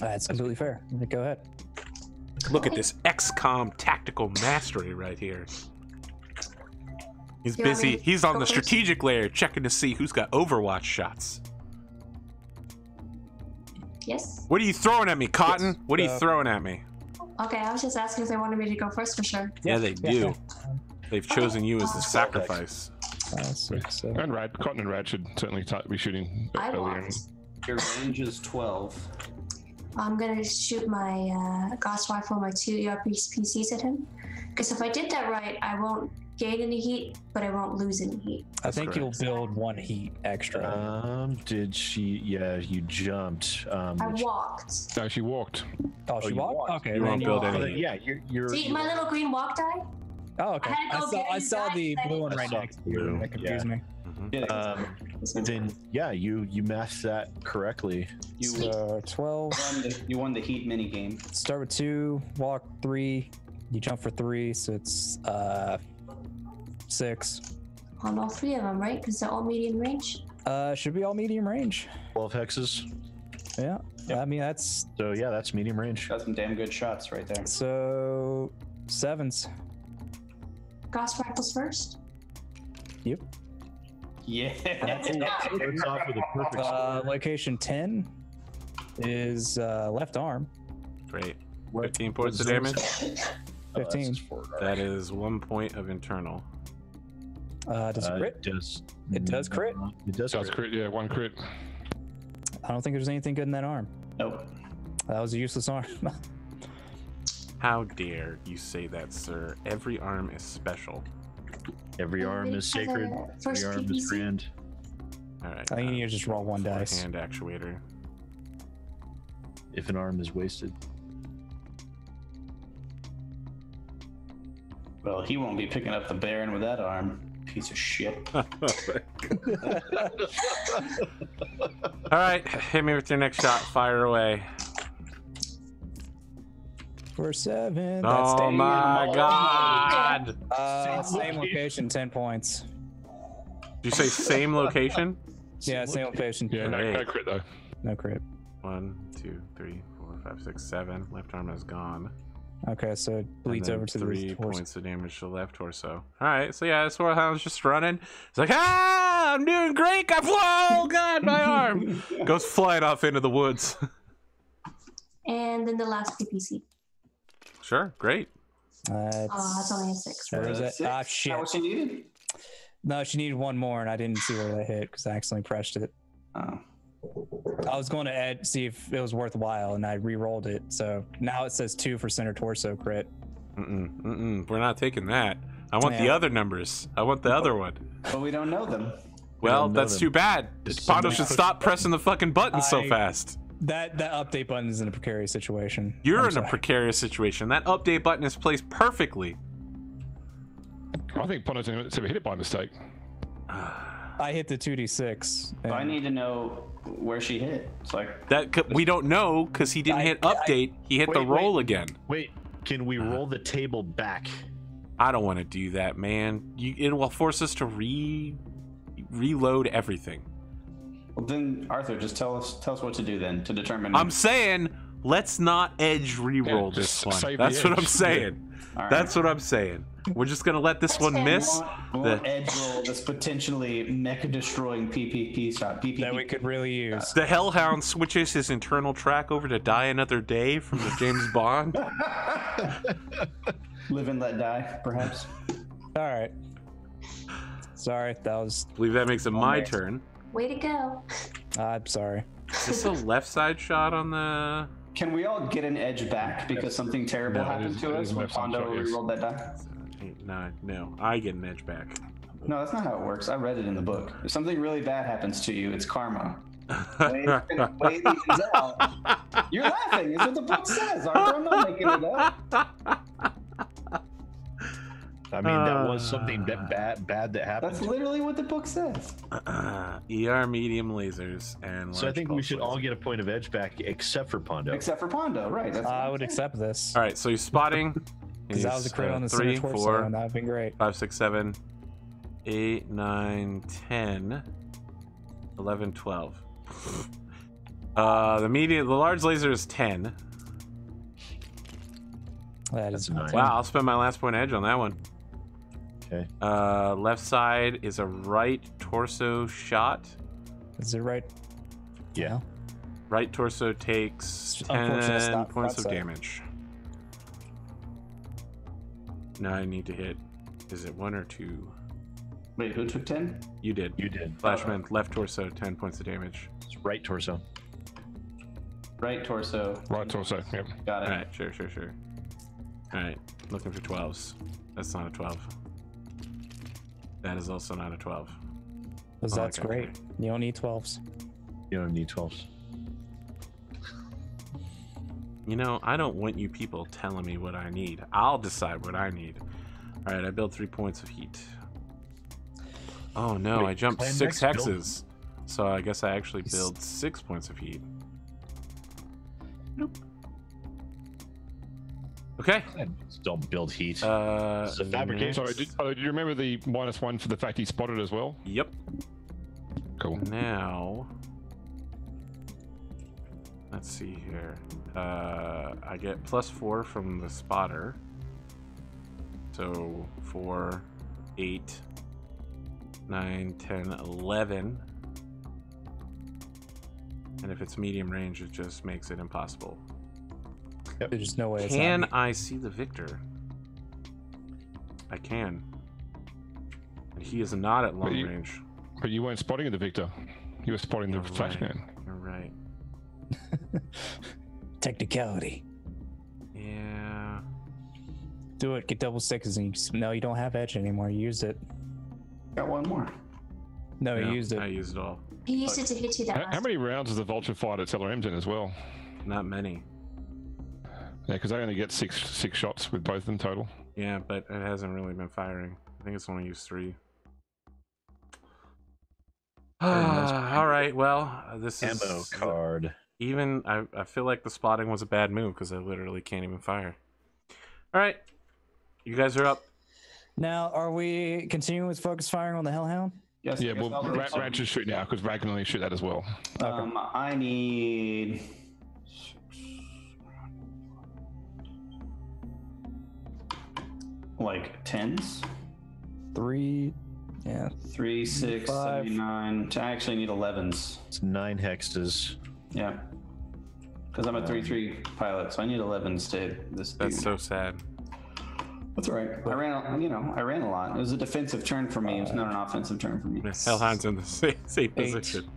That's completely fair. Go ahead. Look at this XCOM tactical mastery right here. He's busy. He's on the strategic layer checking to see who's got Overwatch shots. Yes. What are you throwing at me, Cotton? Yes. What are you throwing at me? Okay, I was just asking if they wanted me to go first for sure. Yeah, they do. They've chosen you as the sacrifice. 5, 6, 7. And Rad, Cotton and Rad should certainly be shooting earlier. Your range is 12. I'm gonna shoot my Gauss rifle, my 2 ERPCs at him, because if I did that right, I won't gain any heat, but I won't lose any heat. I think you'll build 1 heat extra. Did she? Yeah, you jumped. I walked. No, she walked. Oh, she walked? Okay. You won't build any. Yeah, you're. See my little green walk die? Oh, okay. I saw the blue one right next to you. That confused me. Then yeah, you matched that correctly. You 12. You won the heat mini game. Start with 2, walk 3, you jump for 3, so it's 6. On all 3 of them, right? Because they're all medium range. Should be all medium range. 12 hexes. Yeah. I mean that's. So yeah, that's medium range. Got some damn good shots right there. So 7s. Gauss rifles first. Yep. Yeah. Starts off with a perfect location 10 is left arm. Great. 15 points of damage. 15. That is 1 point of internal. Does it crit? It does crit. It does crit. Yeah, 1 crit. I don't think there's anything good in that arm. Nope. That was a useless arm. How dare you say that, sir? Every arm is special. Every arm is sacred. Every arm is grand. All right. I think you need to just roll one dice. Hand actuator. If an arm is wasted. Well, he won't be picking up the Baron with that arm. Piece of shit. All right, hit me with your next shot. Fire away. For 7. That's oh my god. Same location, 10 points. Did you say same location? Yeah, same location. Yeah, no crit though. No crit. 1, 2, 3, 4, 5, 6, 7. Left arm is gone. Okay, so it bleeds over to the left torso. 3 points of damage to the left torso. All right, so yeah, this Warhound's just running. It's like, ah, I'm doing great. I flew. Oh god, my arm goes flying off into the woods. And then the last PPC. Sure, great. That's only a 6. Right? That? Ah, shit. That what she needed? No, she needed one more, and I didn't see where that hit because I accidentally pressed it. Oh. I was going to see if it was worthwhile, and I re-rolled it. So now it says 2 for center torso crit. We're not taking that. I want the other numbers. I want the other one. Well, we don't know them. Well, that's too bad. Pondo should stop pressing the fucking button so fast. That update button is in a precarious situation. You're in a precarious situation. That update button is placed perfectly. I think Pondo's going to hit it by mistake. I hit the 2d6. And... I need to know where she hit. It's like that. We don't know because he didn't hit update. He hit the roll again. Wait, can we roll the table back? I don't want to do that, man. It will force us to reload everything. Well, then Arthur, just tell us what to do then to determine. I'm saying let's not edge reroll this one. That's what I'm saying. Yeah. Right. That's what I'm saying. We're just gonna let this one miss. We'll edge roll this potentially mecha-destroying PPP shot. That we could really use. The Hellhound switches his internal track over to Die Another Day from the James Bond. Live and let die, perhaps. All right. Sorry, that was. I believe that makes it my turn. Way to go. I'm sorry. Is this a left side shot on the? Can we all get an edge back because something terrible happened to us when Pondo rerolled that die? 8, 9. No, I get an edge back. No, that's not how it works. I read it in the book. If something really bad happens to you, it's karma. Wait, you're laughing. It's what the book says. Arthur, I'm not making it up. I mean, that was something bad that happened. That's literally what the book says. ER medium lasers and. So I think we should all get a point of edge back, except for Pondo. Except for Pondo, right? That's I would accept this. All right, so you're spotting. Because I was a crit on the 3, 4. That would be great. 5, 6, 7, 8, 9, 10, 11, 12. The large laser is 10. That is nice. Wow, I'll spend my last point of edge on that one. Okay. Left side is a right torso shot. Is it right? Yeah. Right torso takes 10 points of damage. Now I need to hit. Is it 1 or 2? Wait, who took 10? You did. You did. Flashman, left torso, 10 points of damage. It's right torso. Right torso. Right torso. Yep. Got it. All right. Sure. All right. Looking for 12s. That's not a 12. That is also not a 12. Because that's great. You don't need 12s. You don't need 12s. You know, I don't want you people telling me what I need. I'll decide what I need. All right, I build 3 points of heat. Oh no, I jumped 6 hexes. So I guess I actually build 6 points of heat. Nope. Okay. Don't build heat. So fabricate. Sorry, do you remember the -1 for the fact he spotted as well? Yep. Cool. Now... Let's see here. I get +4 from the spotter. So 4, 8, 9, 10, 11. And if it's medium range, it just makes it impossible. Yep. There's no way. Can I see the Victor? I can. And he is not at long range. But you weren't spotting the Victor. You were spotting the Flashman. You're right. Technicality. Yeah. Do it. Get double sixes and you, no, you don't have edge anymore. You used it. Got one more. No, he used it. I used it all. He used it to hit you that last. How many rounds does the Vulture fight at Cellar Emden as well? Not many. Yeah, because they only get six shots with both of them total. Yeah, but it hasn't really been firing. I think it's only used 3. All right, well, this is... Ammo card. Even, I feel like the spotting was a bad move because I literally can't even fire. All right, you guys are up. Now, are we continuing with focus firing on the Hellhound? Yes. Yeah, well, Rad should shoot now because Rad can only shoot that as well. Okay. I need... like 10s? 3... Yeah. 3, 6, 5. 7, 9. I actually need 11s. It's 9 hexes. Yeah. Because I'm a 3-3 pilot, so I need 11s to hit this. That's dude. So sad. That's all right. But I ran a lot. It was a defensive turn for me. It was not an offensive turn for me. Hellhound's in the same position.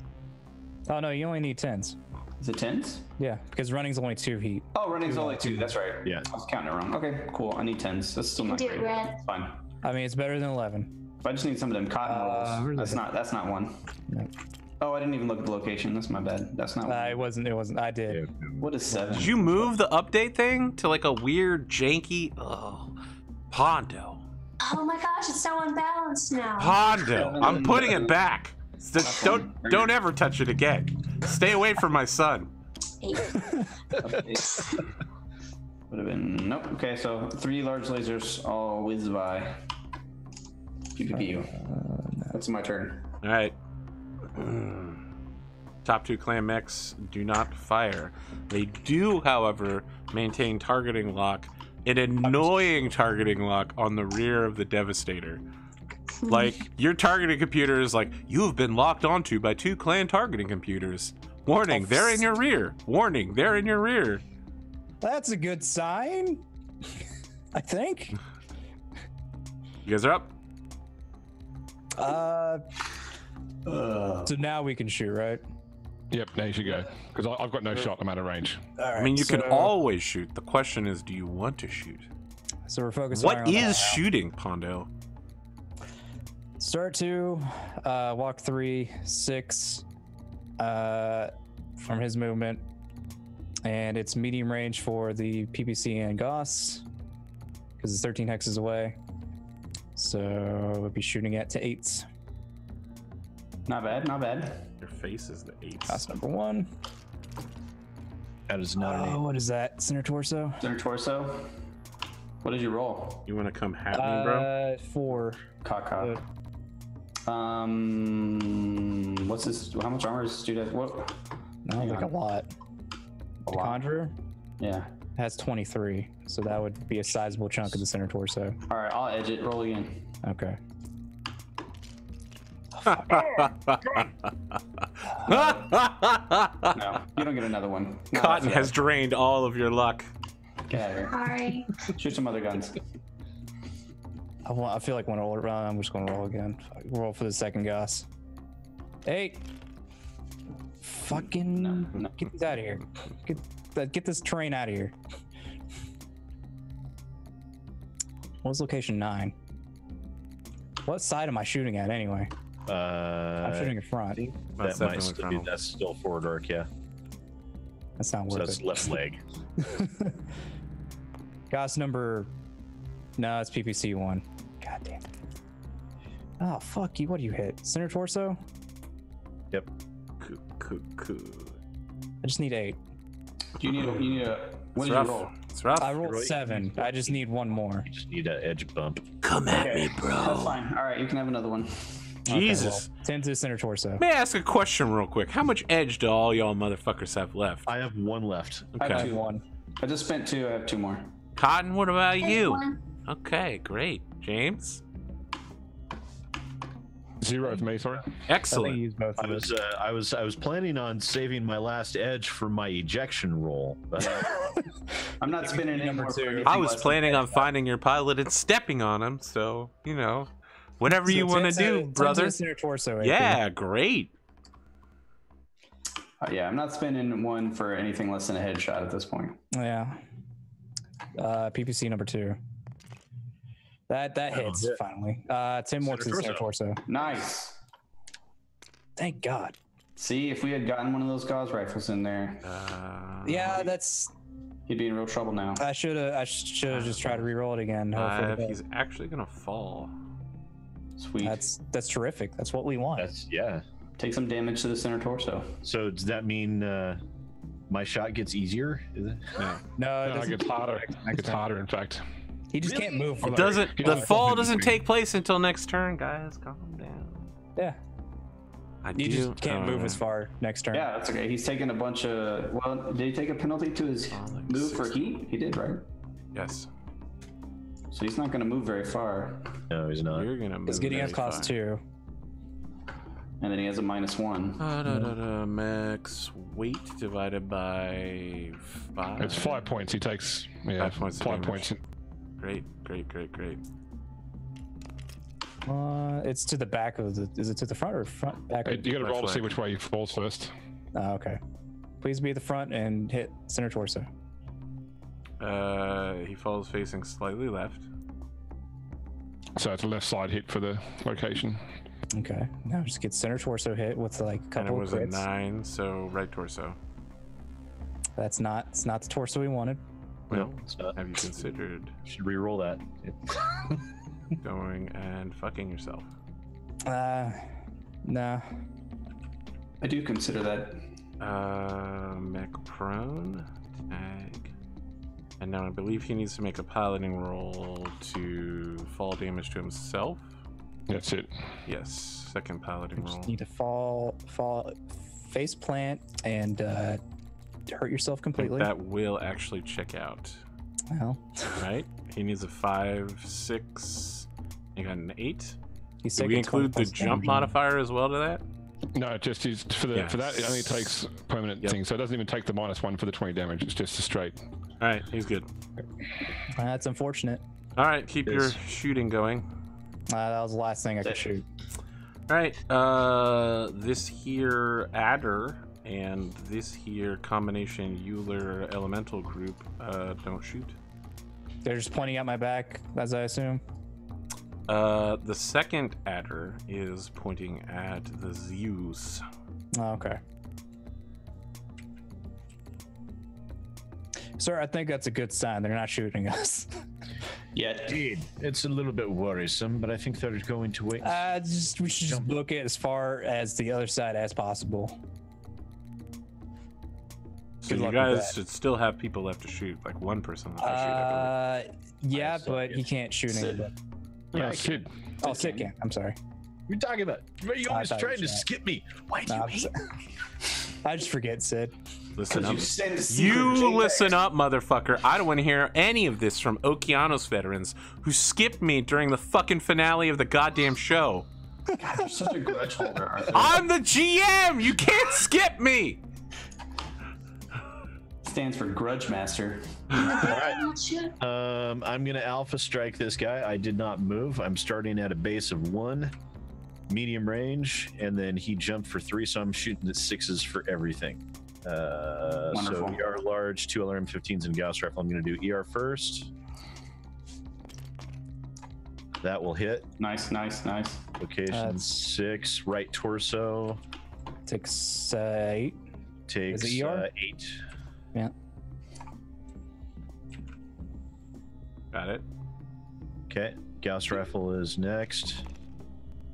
Oh, no, you only need 10s. Is it 10s? Yeah, because running's only 2 heat. Oh, running's only 2. That's right. Yeah. I was counting it wrong. Okay, cool. I need 10s. That's still not great. It's fine. I mean, it's better than 11. I just need some of them cotton rolls. Really? That's not one. No. Oh, I didn't even look at the location. That's my bad. That's not one. It wasn't. I did. What is 7? Did you move the update thing to like a weird janky? Oh, Pondo. Oh my gosh, it's so unbalanced now. Pondo, I'm putting it back. Just don't ever touch it again. Stay away from my son. 8. Would have been nope. Okay, so 3 large lasers all whiz by. No. That's my turn. All right. Top 2 clan mechs do not fire. They do, however, maintain targeting lock, an annoying targeting lock on the rear of the Devastator. Like, your targeting computer is like, you have been locked onto by 2 clan targeting computers. Warning, they're in your rear. Warning, they're in your rear. That's a good sign, I think. You guys are up. So now we can shoot, right? Yep, now you should go because I've got no shot. I'm out of range. Right, I mean, you can always shoot. The question is, do you want to shoot? So we're focusing. What is shooting, Pondo? Start 2, walk 3, 6, from his movement, and it's medium range for the PPC and Goss because it's 13 hexes away. So we'll be shooting at to 8s. Not bad, not bad. Your face is the 8. That's number 1. That is not an 8. What is that? Center torso? Center torso? What did you roll? You want to come at me, bro? 4. Cock. What's this? How much armor does this dude have? What? No, like a lot. The Conjurer? Yeah. Has 23, so that would be a sizable chunk of the center torso. All right, I'll edge it. Roll again. Okay. No, you don't get another one. No, Cotton has drained all of your luck. Get out of here. Sorry. Shoot some other guns. I feel like when I roll, I'm just going to roll again. Roll for the second Goss. 8. Fucking no. Get these out of here. Get this terrain out of here. What was location 9? What side am I shooting at anyway? I'm shooting in front. That's still forward arc, yeah. That's not worth it. That's left leg. Goss number. No, it's PPC 1. God damn it. Oh, fuck you. What do you hit? Center torso? Yep. I just need 8. You need a what did you roll? It's rough. I rolled 7. I just need 1 more. You just need an edge bump. Come at me, bro. That's fine. All right, you can have another one. Jesus. Okay, well, 10 to the center torso. May I ask a question real quick? How much edge do all y'all motherfuckers have left? I have 1 left. Okay. I have 2. I just spent 2. I have 2 more. Cotton, what about you? 1. Okay, great. James? 0 for me, sorry. Excellent. I was planning on saving my last edge for my ejection roll. But I'm not spinning number 2. I was planning on finding your pilot and stepping on him, so you know, whatever you want to do, brother. Yeah, great. Yeah, I'm not spinning 1 for anything less than a headshot at this point. Yeah. PPC number 2. That hits finally. 10 more to the center torso. Nice. Thank God. See, if we had gotten one of those Gauss rifles in there. Yeah, that's... He'd be in real trouble now. I should have just tried to reroll it again. He's actually going to fall. Sweet. That's terrific. That's what we want. That's, yeah. Take some damage to the center torso. So does that mean my shot gets easier? Is it? No. No, it gets hotter. It gets hotter, in fact. He just can't move. It doesn't. The fall doesn't take place until next turn, guys. Calm down. Yeah. You just can't move as far next turn. Yeah, that's okay. He's taking a bunch of... Well, did he take a penalty to his move for heat? He did, right? Yes. So he's not going to move very far. No, he's not. You're going to move. He's getting a cost 2. And then he has a -1. Max weight divided by 5. It's 5 points. He takes 5 points. 5 points. Great. It's to the back of the... Is it to the front or front back? You gotta roll to see which way he falls first. Okay. Please be at the front and hit center torso. He falls facing slightly left. So it's a left side hit for the location. Okay. Now just get center torso hit with like a couple of crits. And it was a 9, so right torso. That's not... It's not the torso we wanted. Well, have you considered... Should re-roll that. Going and fucking yourself. No. I do consider that. Mech prone tag. And now I believe he needs to make a piloting roll to fall damage to himself. That's it. Yes, second piloting roll. Just need to fall, face plant, and hurt yourself completely. That will actually check out. Well. Right. He needs a 5, 6. He got an 8. Do we include the jump modifier as well to that? No, just for that. It only takes permanent things, so it doesn't even take the -1 for the 20 damage. It's just a straight. All right, he's good. That's unfortunate. All right, keep your shooting going. That was the last thing I could shoot. All right, this here adder and this here combination Euler elemental group don't shoot. They're just pointing at my back, as I assume. The second adder is pointing at the Zeus. Oh, okay. Sir, I think that's a good sign. They're not shooting us. Yeah, dude, it's a little bit worrisome, but I think they're going to wait. We should just look at as far as the other side as possible. So you guys should still have people left to shoot, like one person left to shoot. Yeah, but he can't shoot anybody. Yeah, Sid. Oh, Sid can. I'm sorry. What are you talking about? You're always trying to skip me. Why do you hate me? I just forget, Sid. Listen up. You listen up, motherfucker. I don't want to hear any of this from Okeanos veterans who skipped me during the fucking finale of the goddamn show. God, you're such a grudge holder, Arthur. I'm the GM. You can't skip me. Stands for Grudge Master. All right. I'm gonna alpha strike this guy. I did not move. I'm starting at a base of 1, medium range, and then he jumped for 3, so I'm shooting at 6s for everything. Wonderful. So ER large, 2 LRM-15s and Gauss rifle. I'm gonna do ER first. That will hit. Nice. Location 6, right torso. Takes 8. Takes 8. Yeah. Got it. Okay. Gauss rifle is next.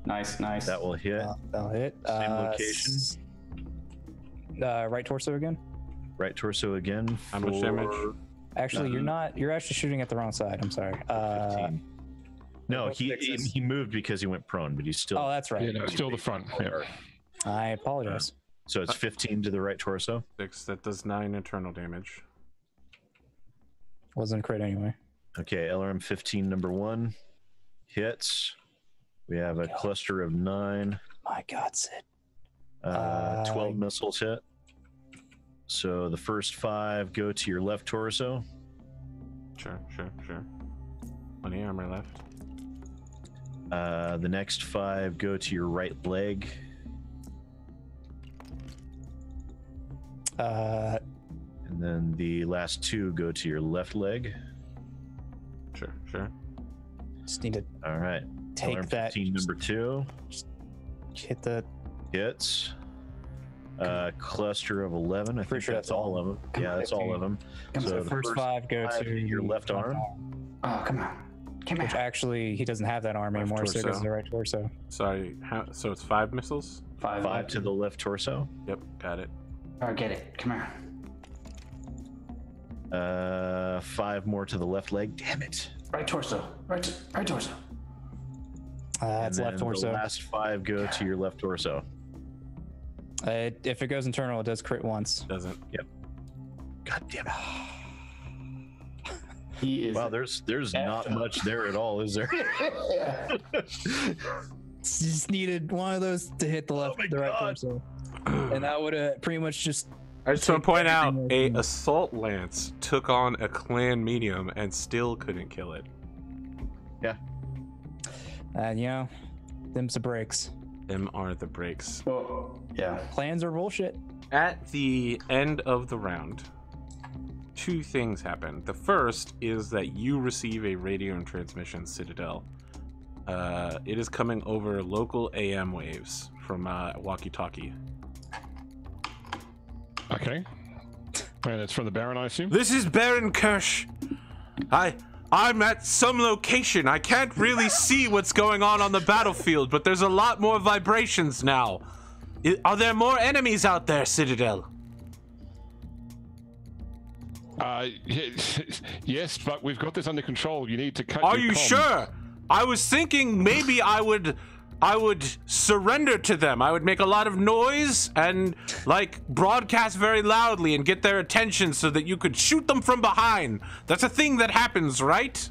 Nice. That will hit. That'll hit. Same location. Right torso again. For... How much damage? Actually, You're not. You're actually shooting at the wrong side. I'm sorry. 15. No, he moved because he went prone, but he's still. Oh, that's right. Yeah, no, still the front. Yeah. I apologize. So it's 15 to the right torso. 6, that does 9 internal damage. Wasn't a crit anyway. Okay, LRM 15 number 1 hits. We have a cluster of 9. My God, Sid. 12 missiles hit. So the first 5 go to your left torso. Sure. 20 armor left. The next 5 go to your right leg. And then the last 2 go to your left leg. Sure. Just need to. All right. Take that. Number 2. Just hit the hits. Cluster of 11. I think that's all of them. Yeah, that's all of them. So the first five go to your left arm. Oh, come on. Which actually, he doesn't have that arm anymore, so it goes to the right torso. Sorry, so it's five missiles? Five to the left torso? Yep, got it. All right, get it. Come on. Five more to the left leg. Damn it. Right torso. Right torso. That's left torso. The last five go to your left torso. If it goes internal, it does crit once. Doesn't. Yep. God damn it. Wow, there's not much there at all, is there? Just needed one of those to hit the left, the right torso, and that would have pretty much just. I just want to point out, a assault lance took on a clan medium and still couldn't kill it. Yeah. And you know, them's the breaks. Them are the breaks. Well, yeah. Clans are bullshit. At the end of the round, two things happen. The first is that you receive a radio and transmission citadel. It is coming over local AM waves from walkie-talkie. Okay. And it's from the Baron, I assume? This is Baron Kirsch. I'm at some location. I can't really see what's going on the battlefield, but there's a lot more vibrations now. Are there more enemies out there, Citadel? Yes, but we've got this under control. You need to cut. Are you sure? I was thinking maybe I would surrender to them. I would make a lot of noise and like broadcast very loudly and get their attention so that you could shoot them from behind. That's a thing that happens, right?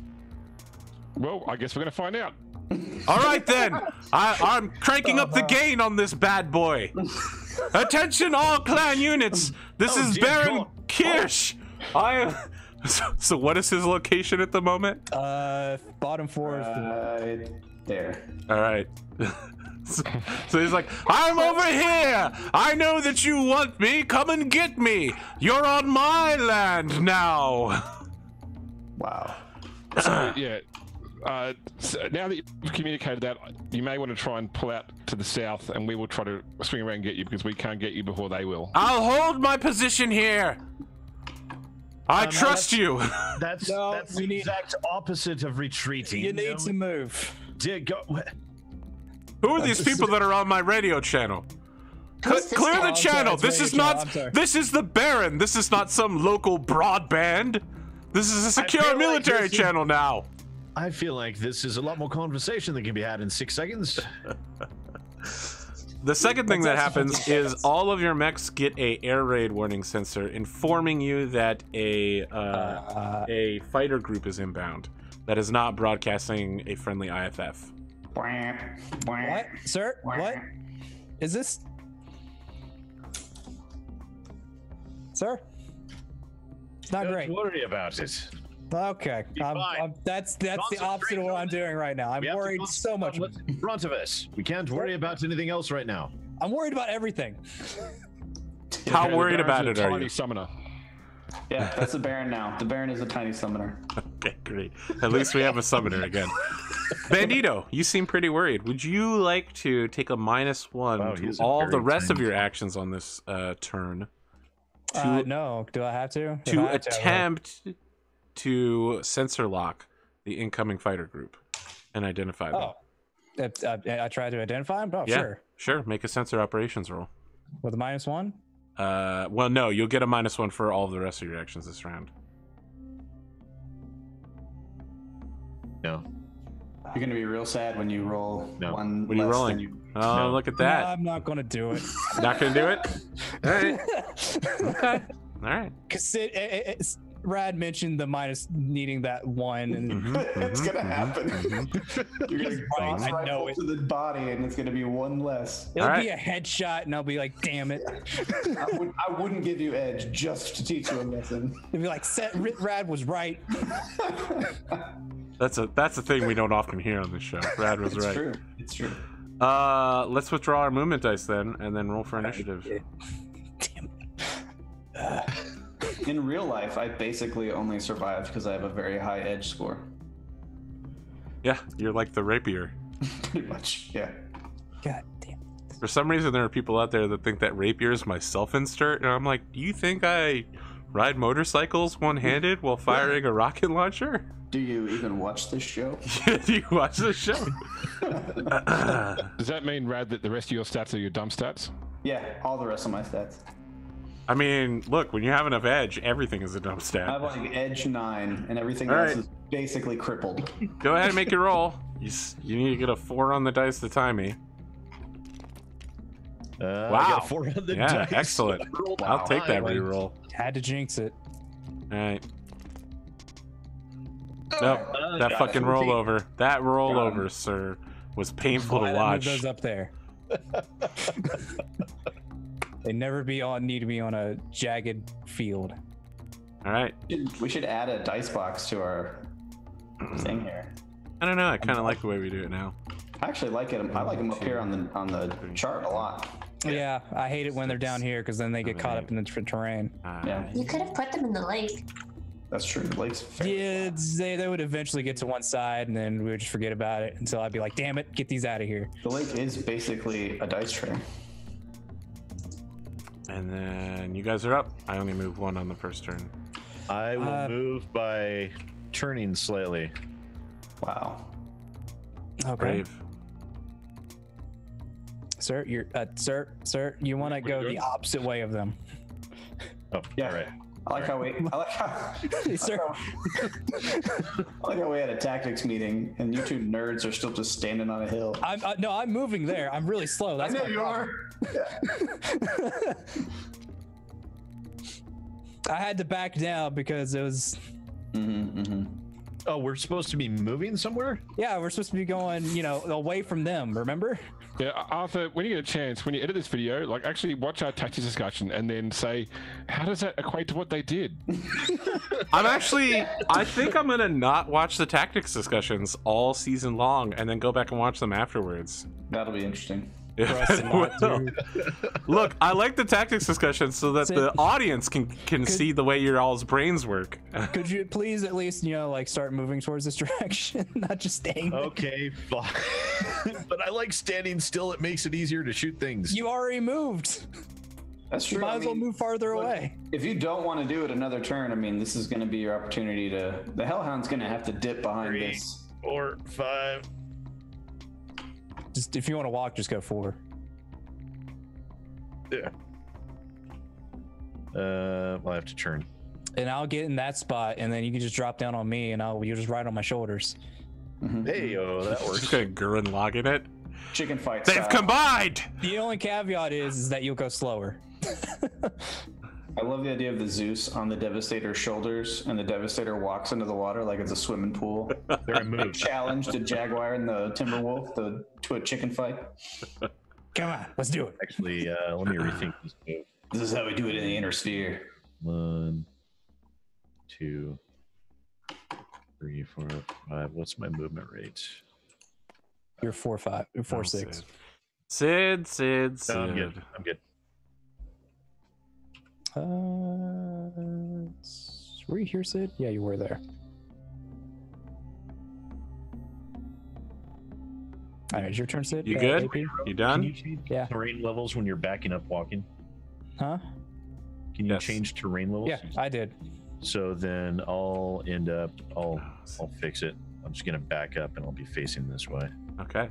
Well, I guess we're gonna find out. All right then. I'm cranking up the gain on this bad boy. Attention, all clan units. This is Baron Kirsch. So what is his location at the moment? Bottom floor is there. All right. So he's like, I'm over here. I know that you want me. Come and get me. You're on my land now. Wow. So yeah. So now that you've communicated that, you may want to try and pull out to the south, and we will try to swing around and get you because we can't get you before they will. I'll hold my position here. I trust you. That's the exact opposite of retreating. You need to move. Who are these people that are on my radio channel? Clear the channel. This is not. This is the Baron. This is not some local broadband. This is a secure military channel now. I feel like this is a lot more conversation that can be had in 6 seconds. The second thing that happens is all of your mechs get a air raid warning sensor informing you that a fighter group is inbound that is not broadcasting a friendly IFF. What, sir? What is this, sir? It's not great. Don't worry about it. Okay, that's the opposite of what I'm doing right now. I'm worried so much. What's in front of us? We can't worry about anything else right now. I'm worried about everything. How worried about it are you? Summoner. Yeah, that's the Baron now. The Baron is a tiny summoner. Okay, great. At least we have a summoner again. Bandito, you seem pretty worried. Would you like to take a -1 to all the rest of your actions on this turn? No, do I have to? To attempt to sensor lock the incoming fighter group and identify them. I try to identify them? Oh, yeah, sure. Make a sensor operations roll. With a -1? Well, no, you'll get a -1 for all the rest of your actions this round. No. You're going to be real sad when you roll one. When you're rolling. Oh, look at that. No, I'm not going to do it. Not going to do it? All right. Okay. All right. Because it's... Rad mentioned the minus needing that one, and it's gonna happen. You're gonna boss rifle to the body, and it's gonna be one less. It'll be a headshot, and I'll be like, "Damn it!" I wouldn't give you edge just to teach you a lesson. It'd be like, "Rad was right." That's a thing we don't often hear on this show. Rad was right. True. It's true. Let's withdraw our movement dice then, and then roll for initiative. Damn it. In real life, I basically only survived because I have a very high edge score. Yeah, you're like the rapier. Pretty much, yeah. God damn it. For some reason, there are people out there that think that rapier is my self-insert, and I'm like, do you think I ride motorcycles one-handed while firing a rocket launcher? Do you even watch this show? Do you watch this show? Does that mean, Rad, that the rest of your stats are your dumb stats? Yeah, all the rest of my stats. I mean, look, when you have enough edge, everything is a dumb stat. I have like edge 9, and everything else is basically crippled. Go ahead and make your roll. You need to get a 4 on the dice to tie me. Wow. I got a 4 on the dice. Excellent. I'll take that reroll. Had to jinx it. All right. Nope, that fucking rollover. That rollover, sir, was painful to watch. Those up there. They never need to be on a jagged field. All right. We should add a dice box to our thing here. I don't know. I kind of like the way we do it now. I actually like it. I like them up here on the chart a lot. Yeah, I hate it when they're down here because then they get caught up in the terrain. Yeah. You could have put them in the lake. That's true. The lake's fair. Yeah, they would eventually get to one side, and then we would just forget about it until I'd be like, damn it, get these out of here. The lake is basically a dice tray. And then you guys are up. I only move one on the first turn. I will move by turning slightly. Wow. Okay. Brave. Sir, you're sir, you want to go the opposite way of them. Oh, yeah. All right. I like how we had a tactics meeting and you two nerds are still just standing on a hill. No, I'm moving there. I'm really slow. That's I know you are. Yeah. I had to back down because it was. Mm-hmm, mm-hmm. Oh, we're supposed to be moving somewhere? Yeah, we're supposed to be going, you know, away from them. Remember? Yeah, Arthur, when you get a chance, when you edit this video, like actually watch our tactics discussion and then say, how does that equate to what they did? I think I'm going to not watch the tactics discussions all season long and then go back and watch them afterwards. That'll be interesting. Look, I like the tactics discussion so that the audience can see the way your all's brains work. Could you please at least, you know, like start moving towards this direction, not just staying there? Okay, fine. But I like standing still. It makes it easier to shoot things. You already moved. That's true. You might as well move farther away. If you don't want to do it another turn, I mean, this is going to be your opportunity to. The Hellhound's going to have to dip behind this. 4, 5. Just, if you want to walk, just go 4. Yeah. Well, I have to turn. And I'll get in that spot, and then you can just drop down on me, and you'll just ride on my shoulders. Mm-hmm. Hey, yo, that works. Just going to Gurren Lagann in it. Chicken fight. They've combined. The only caveat is that you'll go slower. I love the idea of the Zeus on the Devastator's shoulders, and the Devastator walks into the water like it's a swimming pool. They challenged a Jaguar and the Timberwolf to a chicken fight. Come on, let's do it. Actually, let me rethink this move. This is how we do it in the inner sphere. 1, 2, 3, 4, 5. What's my movement rate? You're 4, 5. You're 4, 6. Sid. No, I'm good. I'm good. Were you here, Sid? Yeah, you were there. All right, it's your turn, Sid. You good? AP? You done? Can you change terrain levels when you're backing up walking? Huh? Can you change terrain levels? Yeah, I did. So then I'll end up, I'll fix it. I'm just going to back up and I'll be facing this way. Okay.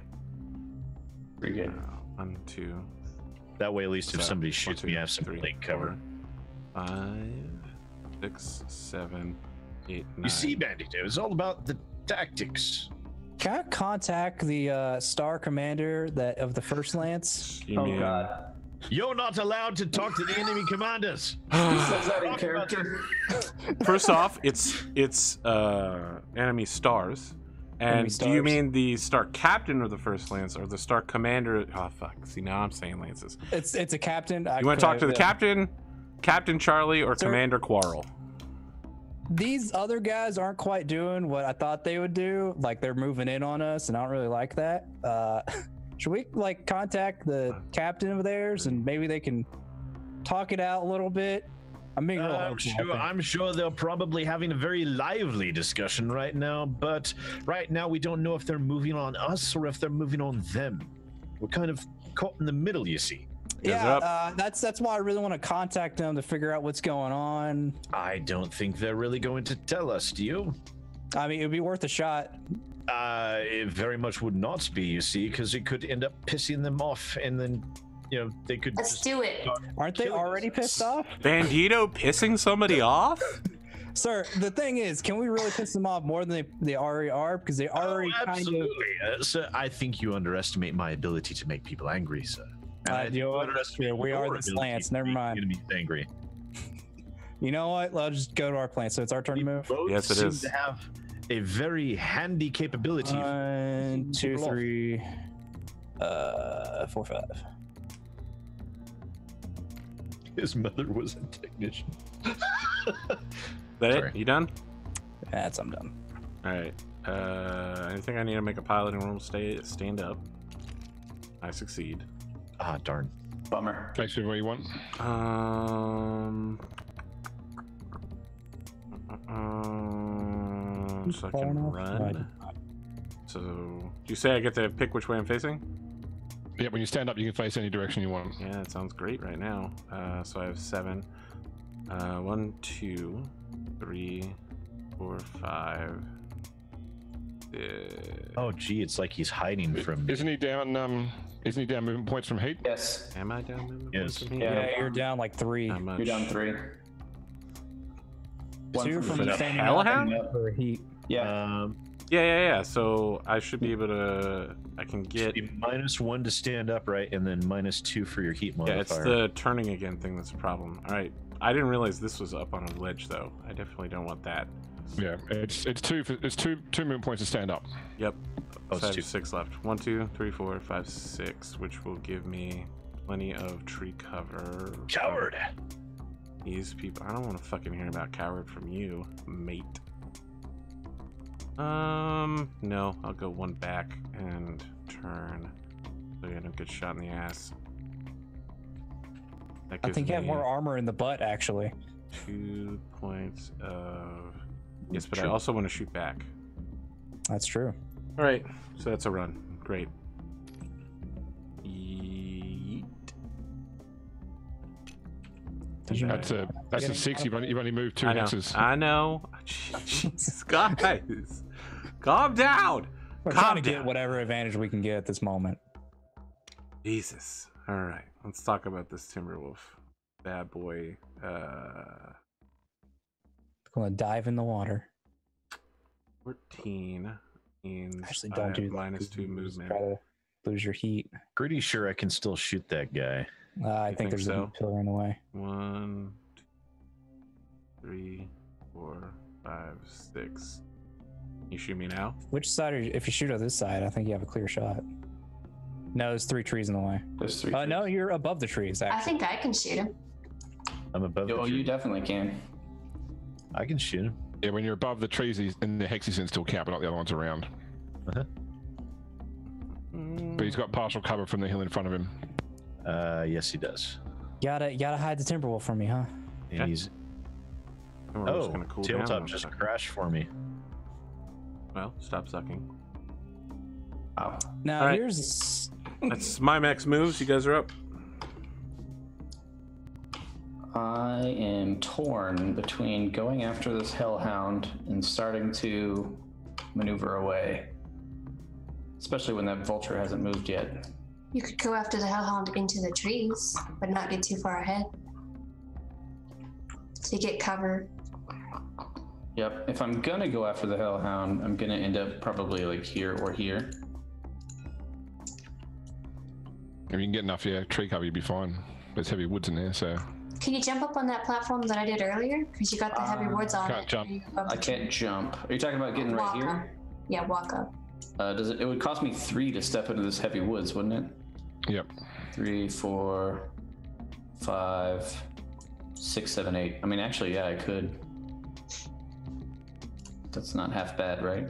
Pretty good. 1, 2. That way, at least if somebody shoots me, I have some link cover. 5, 6, 7, 8, 9. You see, Bandito, it was all about the tactics. Can I contact the Star Commander of the First Lance? Oh God! You're not allowed to talk to the enemy commanders. Who says that in character? First off, it's enemy stars. And do you mean the Star Captain of the First Lance or the Star Commander? Oh fuck! See, now I'm saying lances. It's a captain. You want to talk to the captain? Captain Charlie or Commander Quarrel? These other guys aren't quite doing what I thought they would do. Like they're moving in on us, and I don't really like that. Should we like contact the captain of theirs, and maybe they can talk it out a little bit? I'm being real hopeful. I'm sure they're probably having a very lively discussion right now. But right now we don't know if they're moving on us or if they're moving on them. We're kind of caught in the middle, you see. Yeah, that's why I really want to contact them to figure out what's going on. I don't think they're really going to tell us, do you? I mean, it would be worth a shot. It very much would not be, you see, because it could end up pissing them off, and then, you know, they could. Let's do it. Aren't they already pissed off? Bandito pissing somebody off? Sir, the thing is, can we really piss them off more than they already are? Because they already kind of. Sir, I think you underestimate my ability to make people angry, sir. We are the slants. Never mind. You're gonna be angry. You know what? Let's just go to our plant. So it's our turn to move. Yes, it is. To have a very handy capability. 1, 2, 3, 4, 5. His mother was a technician. That it? You done? That's I'm done. All right. I think I need to make a piloting roll. Stand up. I succeed. Ah, darn. Bummer. Actually, what you want? So I can run. So, you say I get to pick which way I'm facing? Yeah, when you stand up, you can face any direction you want. Yeah, that sounds great right now. So I have 7. 1, 2, 3, 4, 5. Oh, gee, it's like he's hiding from me. Isn't he down? Isn't he down movement points from heat? Yes. Am I down movement points from heat? Yeah, you're down like 3. You're down 3. 2 from the Hellhound? Yeah. Yeah. So I should be able to. I can get -1 to stand upright, and then -2 for your heat modifier. Yeah, it's the turning again thing that's a problem. All right, I didn't realize this was up on a ledge though. I definitely don't want that. Yeah, it's two movement points to stand up. Yep. Oh, so I have 6 left. 1, 2, 3, 4, 5, 6, which will give me plenty of tree cover. Coward. These people. I don't want to fucking hear about coward from you, mate. No, I'll go 1 back and turn. So you don't get shot in the ass. I think you have more armor in the butt, actually. 2 points of. Yes, but I also want to shoot back. That's true. All right, so that's a run. Great. Yeet. That's a 6. You've only moved 2 hexes. I know. Jesus, guys, calm down. We're trying to get whatever advantage we can get at this moment. Jesus. All right, let's talk about this Timberwolf bad boy. I'm gonna dive in the water. 14 means actually don't do -2 movement. Try to lose your heat. Pretty sure I can still shoot that guy. I think there's a pillar in the way. 1, 2, 3, 4, 5, 6. You shoot me now? Which side are you? If you shoot on this side, I think you have a clear shot. No, there's 3 trees in the way. There's 3. No, you're above the trees. Actually. I think I can shoot him. I'm above. Oh, you definitely can. I can shoot him. Yeah, when you're above the trees and the hexes in still count, but not the other ones around. Uh-huh. But he's got partial cover from the hill in front of him. Yes, he does. Gotta hide the Timberwolf from me, huh? And he's. Oh, Tailtop just crashed for me. Well, stop sucking. Oh. Now right. Here's. That's my max moves. You guys are up. I am torn between going after this Hellhound and starting to maneuver away, especially when that vulture hasn't moved yet. You could go after the Hellhound into the trees, but not get too far ahead to get cover. Yep. If I'm gonna go after the Hellhound, I'm gonna end up probably like here or here. If you can get enough tree cover, you'd be fine. There's heavy woods in there, so. Can you jump up on that platform that I did earlier? Because you got the heavy wards on. I can't jump. Are you talking about getting right here? Yeah, walk up. It would cost me 3 to step into this heavy woods, wouldn't it? Yep. 3, 4, 5, 6, 7, 8. I mean, actually, yeah, I could. That's not half bad, right?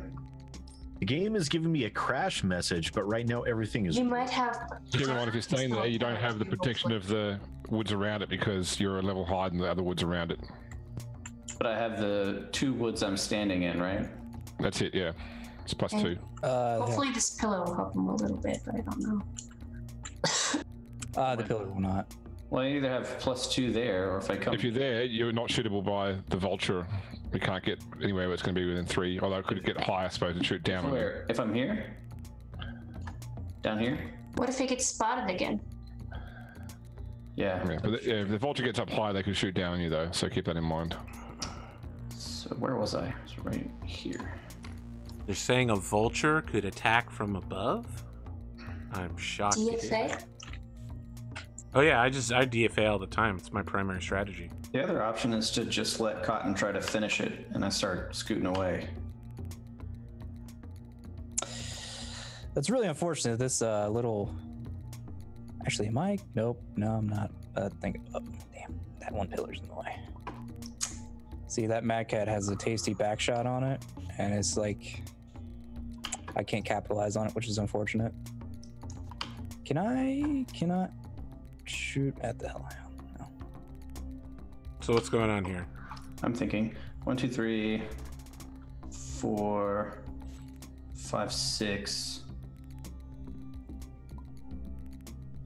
The game is giving me a crash message, but right now everything is. You might have. If you're staying there, you don't have the protection of the woods around it because you're a level higher than the other woods around it. But I have the 2 woods I'm standing in, right? That's it, yeah. It's plus 2. Hopefully this pillow will help him a little bit, but I don't know. The pillar will not. Well, I either have +2 there, or if I come... If you're there, you're not shootable by the vulture. We can't get anywhere where it's going to be within 3, although I could get high, I suppose, and shoot down. Where? If I'm here? Down here? What if it gets spotted again? Yeah. But the, if the vulture gets up high, they can shoot down on you, though, so keep that in mind. So where was I? It's right here. They're saying a vulture could attack from above? I'm shocked. DFA? Oh yeah, I DFA all the time. It's my primary strategy. The other option is to just let Cotton try to finish it, and I start scooting away. That's really unfortunate. This little... Actually, am I? Nope. No, I'm not. Oh, damn, that one pillar's in the way. See, that Mad Cat has a tasty back shot on it, and it's like... I can't capitalize on it, which is unfortunate. Can I cannot shoot at the Hellhound? No. So what's going on here? I'm thinking 1, 2, 3, 4, 5, 6,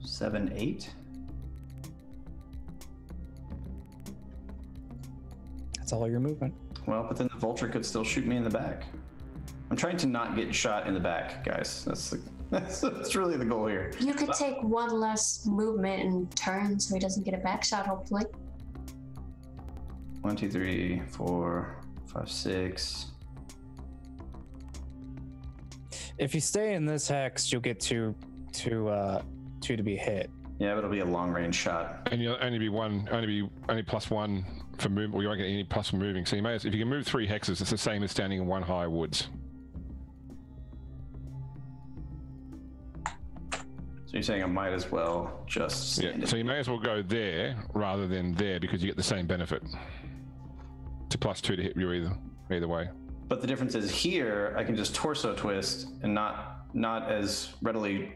7, 8. That's all your movement. Well, but then the vulture could still shoot me in the back. I'm trying to not get shot in the back, guys. That's really the goal here. You could take one less movement and turn so he doesn't get a back shot, hopefully. 1, 2, 3, 4, 5, 6. If you stay in this hex, you'll get two to be hit. Yeah, but it'll be a long range shot. And you'll only be only +1 for movement, or you won't get any plus for moving. So you may, if you can move 3 hexes, it's the same as standing in 1 high woods. So you're saying I might as well just stand in. So you may as well go there rather than there, because you get the same benefit. It's a +2 to hit you either way. But the difference is here, I can just torso twist and not as readily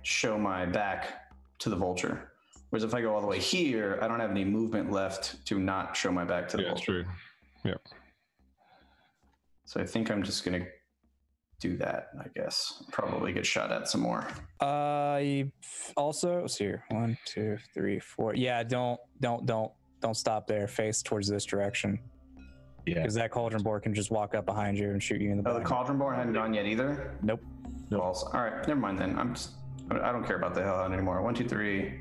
show my back to the vulture. Whereas if I go all the way here, I don't have any movement left to not show my back to the vulture. Yeah, that's true. Yeah. So I think I'm just gonna do that, I guess. Probably get shot at some more. Also, let's see here. 1, 2, 3, 4. Yeah, don't stop there. Face towards this direction. Yeah. Because that cauldron board can just walk up behind you and shoot you in the back. Oh, the cauldron board hadn't gone yet either? Nope. Nope. All right, never mind then. I don't care about the Hellhound anymore. 1, 2, 3,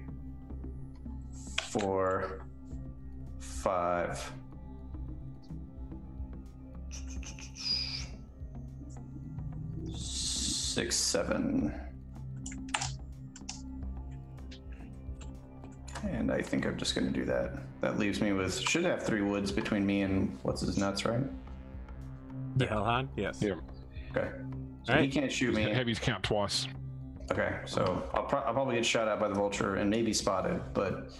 4, 5. 6, 7. And I think I'm just gonna do that. That leaves me with, should have 3 woods between me and what's his nuts, right? The Hellhound? Yes. Yeah. Okay. So he can't shoot me. Heavy's count twice. Okay, so I'll probably get shot at by the vulture and maybe spotted, but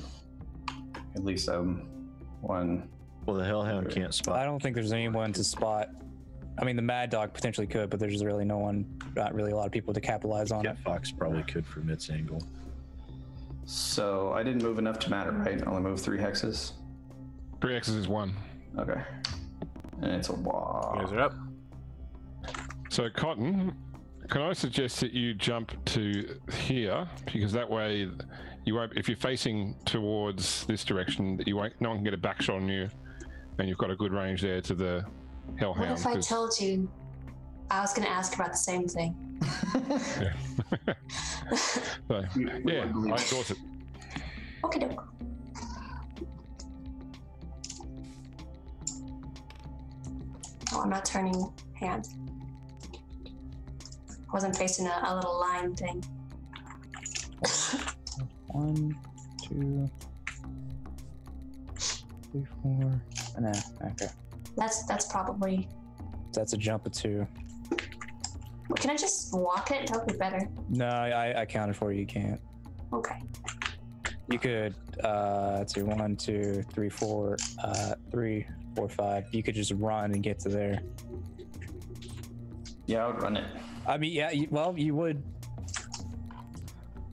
at least one. Well, the Hellhound can't spot. I don't think there's anyone to spot. I mean, the Mad Dog potentially could, but there's really no one, not really a lot of people to capitalize on. Fox probably could from its angle. So I didn't move enough to matter, right? I only moved 3 hexes. 3 hexes is 1. Okay. And it's a wall. You guys are up. So Cotton, can I suggest that you jump to here? Because that way, you won't, if you're facing towards this direction, you won't, no one can get a back shot on you, and you've got a good range there to the Hellhound. What if I told you? I was going to ask about the same thing. Yeah. So, yeah, I endorse it. Okay, doke. Oh, I'm not turning hands. I wasn't facing a little line thing. 1, 2, 3, 4. No, okay. That's probably. That's a jump of 2. Can I just walk it? That'll be better. No, I counted for you. You can't. Okay. You could. Let's see. 1, 2, 3, 4. 3, 4, 5. You could just run and get to there. Yeah, I would run it. I mean, yeah. Well, you would.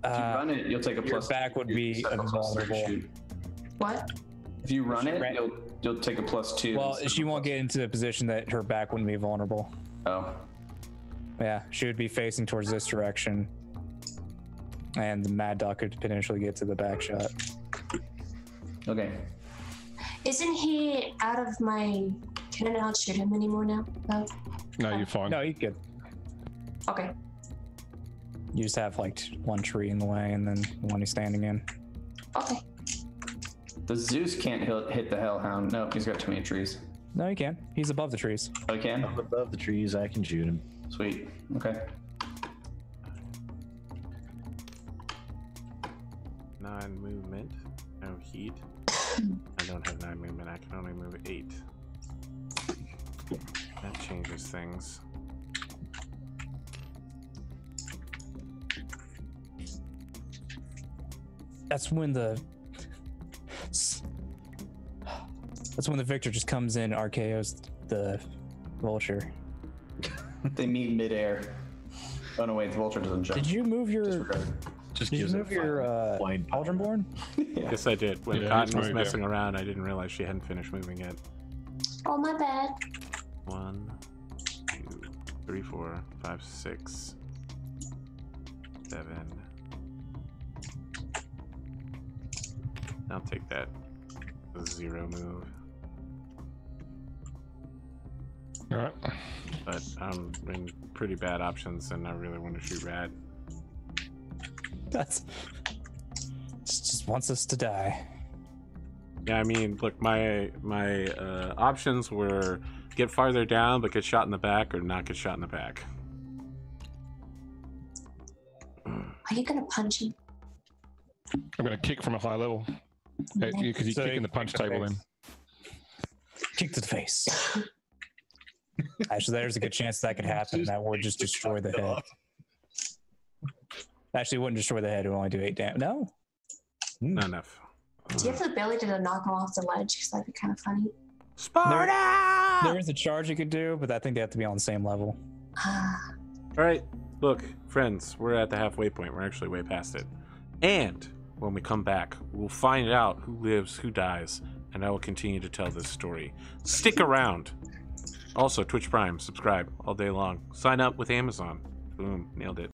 If you run it, you'll take a plus. Your back would be invulnerable. What? If you run it, you'll take a +2. Well, she won't get into the position that her back wouldn't be vulnerable. Oh. Yeah, she would be facing towards this direction. and the Mad Dog could potentially get to the back shot. Okay. Isn't he out of my? Can I not shoot him anymore now? No, no, you're fine. No, you're good. Okay. You just have like one tree in the way, and then the one he's standing in. Okay. The Zeus can't hit the Hellhound. No, he's got too many trees. No, he can. He's above the trees. Oh, he can? I'm above the trees. I can shoot him. Sweet. Okay. 9 movement. No heat. I don't have 9 movement. I can only move 8. That changes things. That's when the Victor just comes in, RKOs the Vulture. They meet midair. Oh no, wait, the Vulture doesn't jump. Did you move your? Did you move your Aldrinborn? Yeah. Yes, I did. When Cotton was messing around, I didn't realize she hadn't finished moving yet. Oh, my bad. 1, 2, 3, 4, 5, 6, 7. I'll take that 0 move. All right. But I'm in pretty bad options, and I really want to shoot Rad. Just wants us to die. Yeah, I mean, look, my options were get farther down but get shot in the back, or not get shot in the back. Are you gonna punch him? I'm gonna kick from a high level. Because he's kicking the punch table in. Kick to the face. Actually, there's a good chance that could happen. That would just destroy the head. Actually, it wouldn't destroy the head. It would only do 8 damage. No? Not enough. Do you have the ability to knock him off the ledge? Because that'd be kind of funny. Sparta! There is a charge you could do, but I think they have to be on the same level. All right. Look, friends, we're at the halfway point. We're actually way past it. And when we come back, we'll find out who lives, who dies, and I will continue to tell this story. Stick around. Also, Twitch Prime, subscribe all day long. Sign up with Amazon. Boom, nailed it.